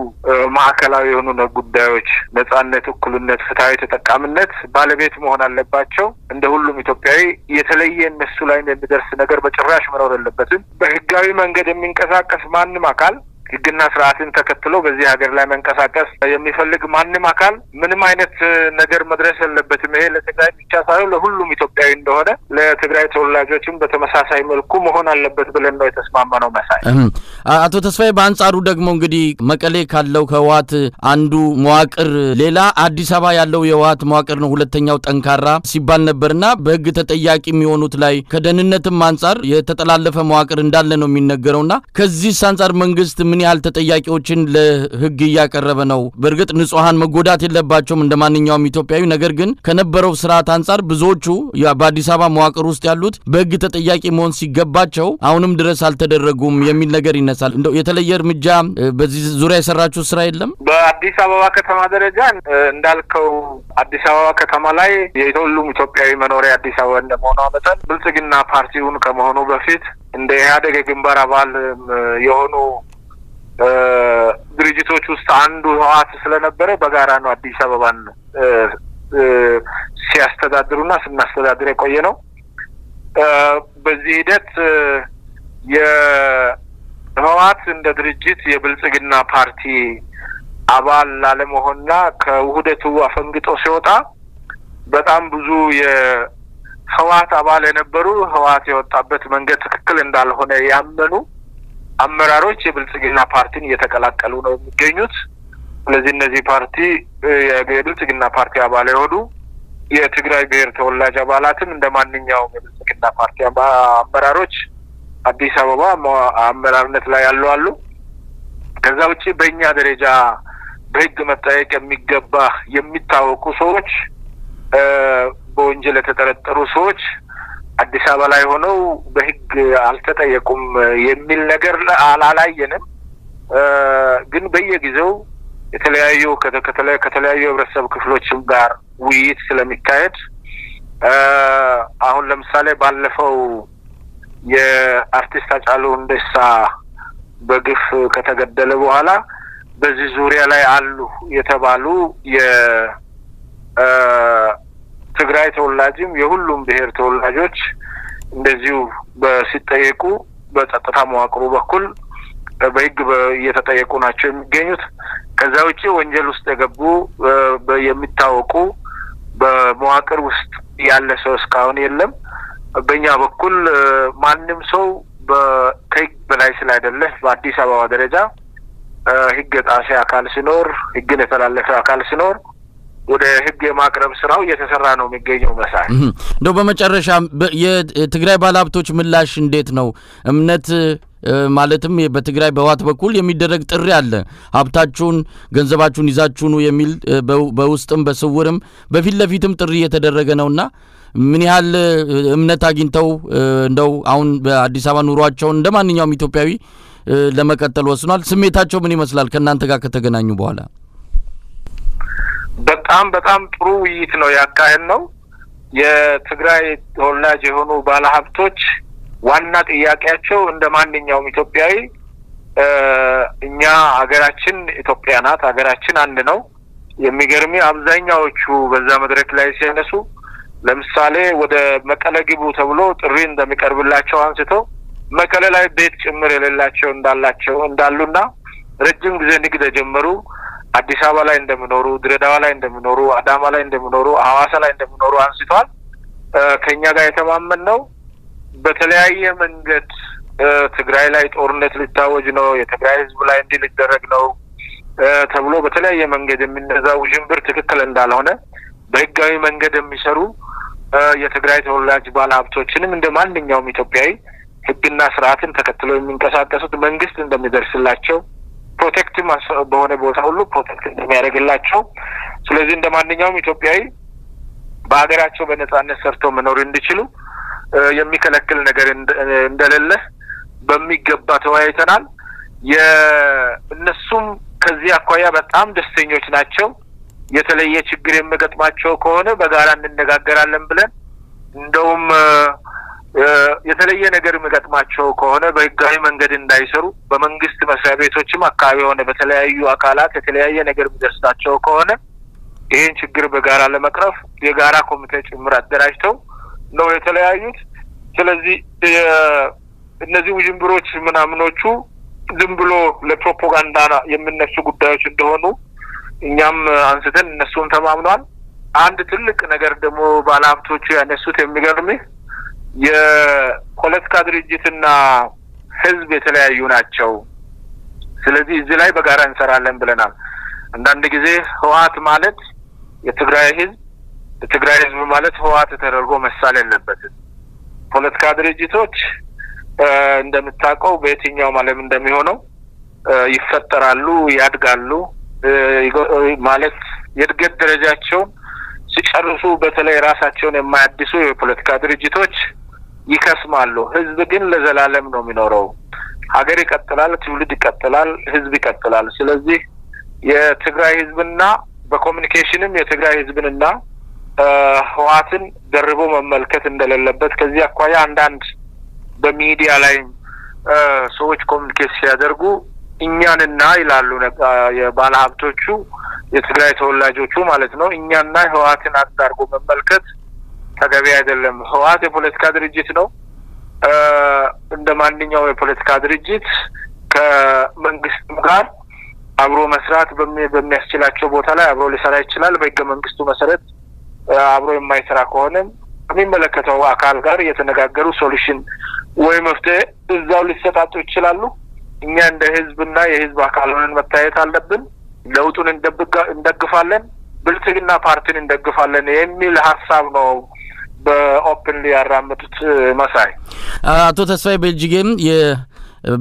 ማዕከላዊ የሆኑ ጉዳዮች ነጻነት፣ እኩልነት፣ ፍትሃዊ ተጠቃሚነት ባለቤት መሆን አለባቸው። እንደ ሁሉም ኢትዮጵያዊ የተለየ እነሱ ላይ እንደሚደርስ ነገር በጭራሽ መኖር የለበትም። በህጋዊ መንገድ የሚንቀሳቀስ ማንም አካል ህግና ስርዓትን ተከትሎ በዚህ ሀገር ላይ መንቀሳቀስ የሚፈልግ ማንም አካል ምንም አይነት ነገር መድረስ የለበትም። ይሄ ለትግራይ ብቻ ሳይሆን ለሁሉም ኢትዮጵያዊ እንደሆነ ለትግራይ ተወላጆችም በተመሳሳይ መልኩ መሆን አለበት ብለን ነው የተስማማነው። መሳይ አቶ ተስፋዬ በአንጻሩ ደግሞ እንግዲህ መቀሌ ካለው ከህወሓት አንዱ መዋቅር ሌላ አዲስ አበባ ያለው የህወሓት መዋቅር ነው ሁለተኛው ጠንካራ ሲባል ነበርና በህግ ተጠያቂ የሚሆኑት ላይ ከደህንነትም አንፃር የተጠላለፈ መዋቅር እንዳለ ነው የሚነገረውና ከዚህ አንፃር መንግስት ምን ያህል ተጠያቂዎችን ለህግ ያቀርበ ነው? በርግጥ ንጹሃን መጎዳት የለባቸውም እንደማንኛውም ኢትዮጵያዊ ነገር ግን ከነበረው ስርዓት አንፃር ብዙዎቹ በአዲስ አበባ መዋቅር ውስጥ ያሉት በህግ ተጠያቂ መሆን ሲገባቸው አሁንም ድረስ አልተደረጉም የሚል ነገር ይነሳል። እንደው የተለየ እርምጃ በዚህ ዙሪያ የሰራችሁ ስራ የለም? በአዲስ አበባ ከተማ ደረጃ እንዳልከው አዲስ አበባ ከተማ ላይ የሁሉም ኢትዮጵያዊ መኖሪያ አዲስ አበባ እንደመሆኑ መጠን ብልጽግና ፓርቲውን ከመሆኑ በፊት እንደ ያደገ ግንባር አባል የሆኑ ድርጅቶች ውስጥ አንዱ ህዋት ስለነበረ በጋራ ነው አዲስ አበባን ሲያስተዳድሩና ስናስተዳድር የቆየ ነው። በዚህ ሂደት የህዋት እንደ ድርጅት የብልጽግና ፓርቲ አባል ላለመሆንና ከውህደቱ አፈንግጦ ሲወጣ በጣም ብዙ የህዋት አባል የነበሩ ህዋት የወጣበት መንገድ ትክክል እንዳልሆነ ያመኑ አመራሮች የብልጽግና ፓርቲን እየተቀላቀሉ ነው የሚገኙት። Lazinezi party, a Belutigina party Abaleodu, yet Tigray Beer told Lajabalatin and demanding Yao Belutigina party Bararoch, Addis Ababa, Ambernet Layalu, Kazauchi, Benya Dereja, Bregumatek and Migaba, Yemita Kusoch, Bonjel Rusoch, Addis Abalayono, Beg Alteta Yakum Yemil Neger Ala Yenem, Gunbeyagizo. የተለያዩ ከተከተለ ከተለያዩ ህብረተሰብ ክፍሎችም ጋር ውይይት ስለሚካሄድ አሁን ለምሳሌ ባለፈው የአርቲስት አጫሉ እንደሳ በግፍ ከተገደለ በኋላ በዚህ ዙሪያ ላይ አሉ የተባሉ የትግራይ ተወላጅም የሁሉም ብሔር ተወላጆች እንደዚሁ በሲጠየቁ በጸጥታ መዋቅሩ በኩል በህግ የተጠየቁ ናቸው የሚገኙት ከዛውጪ ወንጀል ውስጥ የገቡ የሚታወቁ በመዋቅር ውስጥ ያለ ሰው ስካውን የለም በእኛ በኩል ማንም ሰው በከክ በላይ ስለአይደለ በአዲስ አበባ ደረጃ ህግ ጣሴ አካል ሲኖር ህግ የተላለፈ አካል ሲኖር ወደ ህግ ማቅረብ ስራው የተሰራ ነው የሚገኘው መሳይ እንደው በመጨረሻ የትግራይ ባለሀብቶች ምላሽ እንዴት ነው እምነት ማለትም በትግራይ በዋት በኩል የሚደረግ ጥሪ አለ ሀብታችሁን ገንዘባችሁን ይዛችሁ ነው የሚል በውስጥም በስውርም በፊለፊትም ጥሪ የተደረገ ነውና ምን ያህል እምነት አግኝተው እንደው አሁን በአዲስ አበባ ኑሯቸው እንደማንኛውም ኢትዮጵያዊ ለመከተል ወስኗል ስሜታቸው ምን ይመስላል ከናንተ ጋር ከተገናኙ በኋላ በጣም በጣም ጥሩ ውይይት ነው ያካሄድ ነው የትግራይ ተወላጅ የሆኑ ባለሀብቶች ዋና ጥያቄያቸው እንደማንኛውም ኢትዮጵያዊ እኛ ሀገራችን ኢትዮጵያናት ሀገራችን አንድ ነው የሚገርም አብዛኛዎቹ በዛ መድረክ ላይ ሲነሱ ለምሳሌ ወደ መቀለ ግቡ ተብሎ ጥሪ እንደሚቀርብላቸው አንስቶ መቀለ ላይ ቤት ጭምር የሌላቸው እንዳላቸው እንዳሉና ረጅም ጊዜ ንግድ ጀመሩ አዲስ አበባ ላይ እንደምኖሩ ድሬዳዋ ላይ እንደምኖሩ አዳማ ላይ እንደምኖሩ ሐዋሳ ላይ እንደምኖሩ አንስቷል ከኛ ጋር የተማመን ነው በተለያየ መንገድ ትግራይ ላይ ጦርነት ሊታወጅ ነው የትግራይ ህዝብ ላይ እንዲደረግ ነው ተብሎ በተለያየ መንገድ የሚነዛው ጅምብር ትክክል እንዳልሆነ በህጋዊ መንገድ የሚሰሩ የትግራይ ተወላጅ ባለሀብቶችንም እንደማንኛውም ኢትዮጵያዊ ህግና ስርዓትን ተከትሎ የሚንቀሳቀሱት መንግስት እንደሚደርስላቸው ፕሮቴክት በሆነ ቦታ ሁሉ ፕሮቴክት የሚያደርግላቸው ስለዚህ እንደማንኛውም ኢትዮጵያዊ በአገራቸው በነጻነት ሰርተው መኖር እንዲችሉ የሚከለክል ነገር እንደሌለ በሚገባ ተወያይተናል የነሱም ከዚህ አኳያ በጣም ደስተኞች ናቸው የተለየ ችግር የምገጥማቸው ከሆነ በጋራ እንነጋገራለን ብለን እንደውም የተለየ ነገር የምገጥማቸው ከሆነ በህጋዊ መንገድ እንዳይሰሩ በመንግስት መስሪያ ቤቶችም አካባቢ ሆነ በተለያዩ አካላት የተለየ ነገር የሚደርስታቸው ከሆነ ይሄን ችግር በጋራ ለመቅረፍ የጋራ ኮሚቴ ጭምር አደራጅተው ነው የተለያዩት ስለዚህ እነዚህ ውጅንብሮች ምናምኖቹ ዝም ብሎ ለፕሮፓጋንዳ የምነሱ ጉዳዮች እንደሆኑ እኛም አንስተን እነሱን ተማምኗል አንድ ትልቅ ነገር ደግሞ ባለሀብቶቹ ያነሱት የሚገርም የፖለቲካ ድርጅትና ህዝብ የተለያዩ ናቸው ስለዚህ እዚህ ላይ በጋራ እንሰራለን ብለናል አንዳንድ ጊዜ ህዋት ማለት የትግራይ ህዝብ ትግራይ ህዝብ ማለት ህዋት ተደርጎ መሳል ያለበት ፖለቲካ ድርጅቶች እንደምታቀው በእኛው ማለት እንደሚሆነው ይፈጠራሉ ያድጋሉ ማለት የድገት ደረጃቸው ሲጨርሱ በተለይ ራሳቸውን የማያድሱ የፖለቲካ ድርጅቶች ይከስማሉ ህዝብ ግን ለዘላለም ነው የሚኖረው ሀገር ይቀጥላል ትውልድ ይቀጥላል ህዝብ ይቀጥላል ስለዚህ የትግራይ ህዝብና በኮሙኒኬሽንም የትግራይ ህዝብንና ህዋትን ደርቦ መመልከት እንደሌለበት ከዚህ አኳያ አንዳንድ በሚዲያ ላይ ሰዎች ኮሙኒኬት ሲያደርጉ እኛንና ይላሉ የባለሀብቶቹ የትግራይ ተወላጆቹ ማለት ነው እኛና ህዋትን አጣርቆ መመልከት ተገቢ አይደለም ህዋት የፖለቲካ ድርጅት ነው እንደማንኛውም የፖለቲካ ድርጅት ከመንግስት ጋር አብሮ መስራት በሚያስችላቸው ቦታ ላይ አብሮ ሊሰራ ይችላል በህገ መንግስቱ መሰረት አብሮ የማይሰራ ከሆነ በሚመለከተው አካል ጋር የተነጋገሩ ሶሉሽን ወይ መፍትሄ እዛው ሊሰጣጡ ይችላሉ እኛ እንደ ህዝብና የህዝብ አካል ሆነን መታየት አለብን ለውጡን እንደግፋለን ብልጽግና ፓርቲን እንደግፋለን የሚል ሐሳብ ነው በኦፕንሊ ያራመዱት መሳይ አቶ ተስፋይ በልጅጌም የ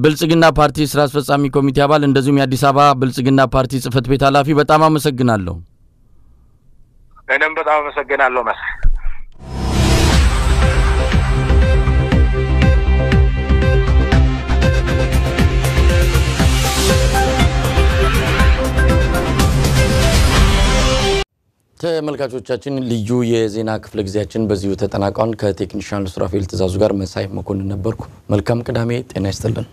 ብልጽግና ፓርቲ ስራ አስፈጻሚ ኮሚቴ አባል እንደዚሁም የአዲስ አበባ ብልጽግና ፓርቲ ጽፈት ቤት ኃላፊ በጣም አመሰግናለሁ እኔም በጣም አመሰግናለሁ መሳይ ተመልካቾቻችን ልዩ የዜና ክፍለ ግዚያችን በዚሁ ተጠናቀቀን ከቴክኒሻል ሱራፊል ተዛዙ ጋር መሳይ መኮንን ነበርኩ መልካም ቅዳሜ ጤና ይስጥልን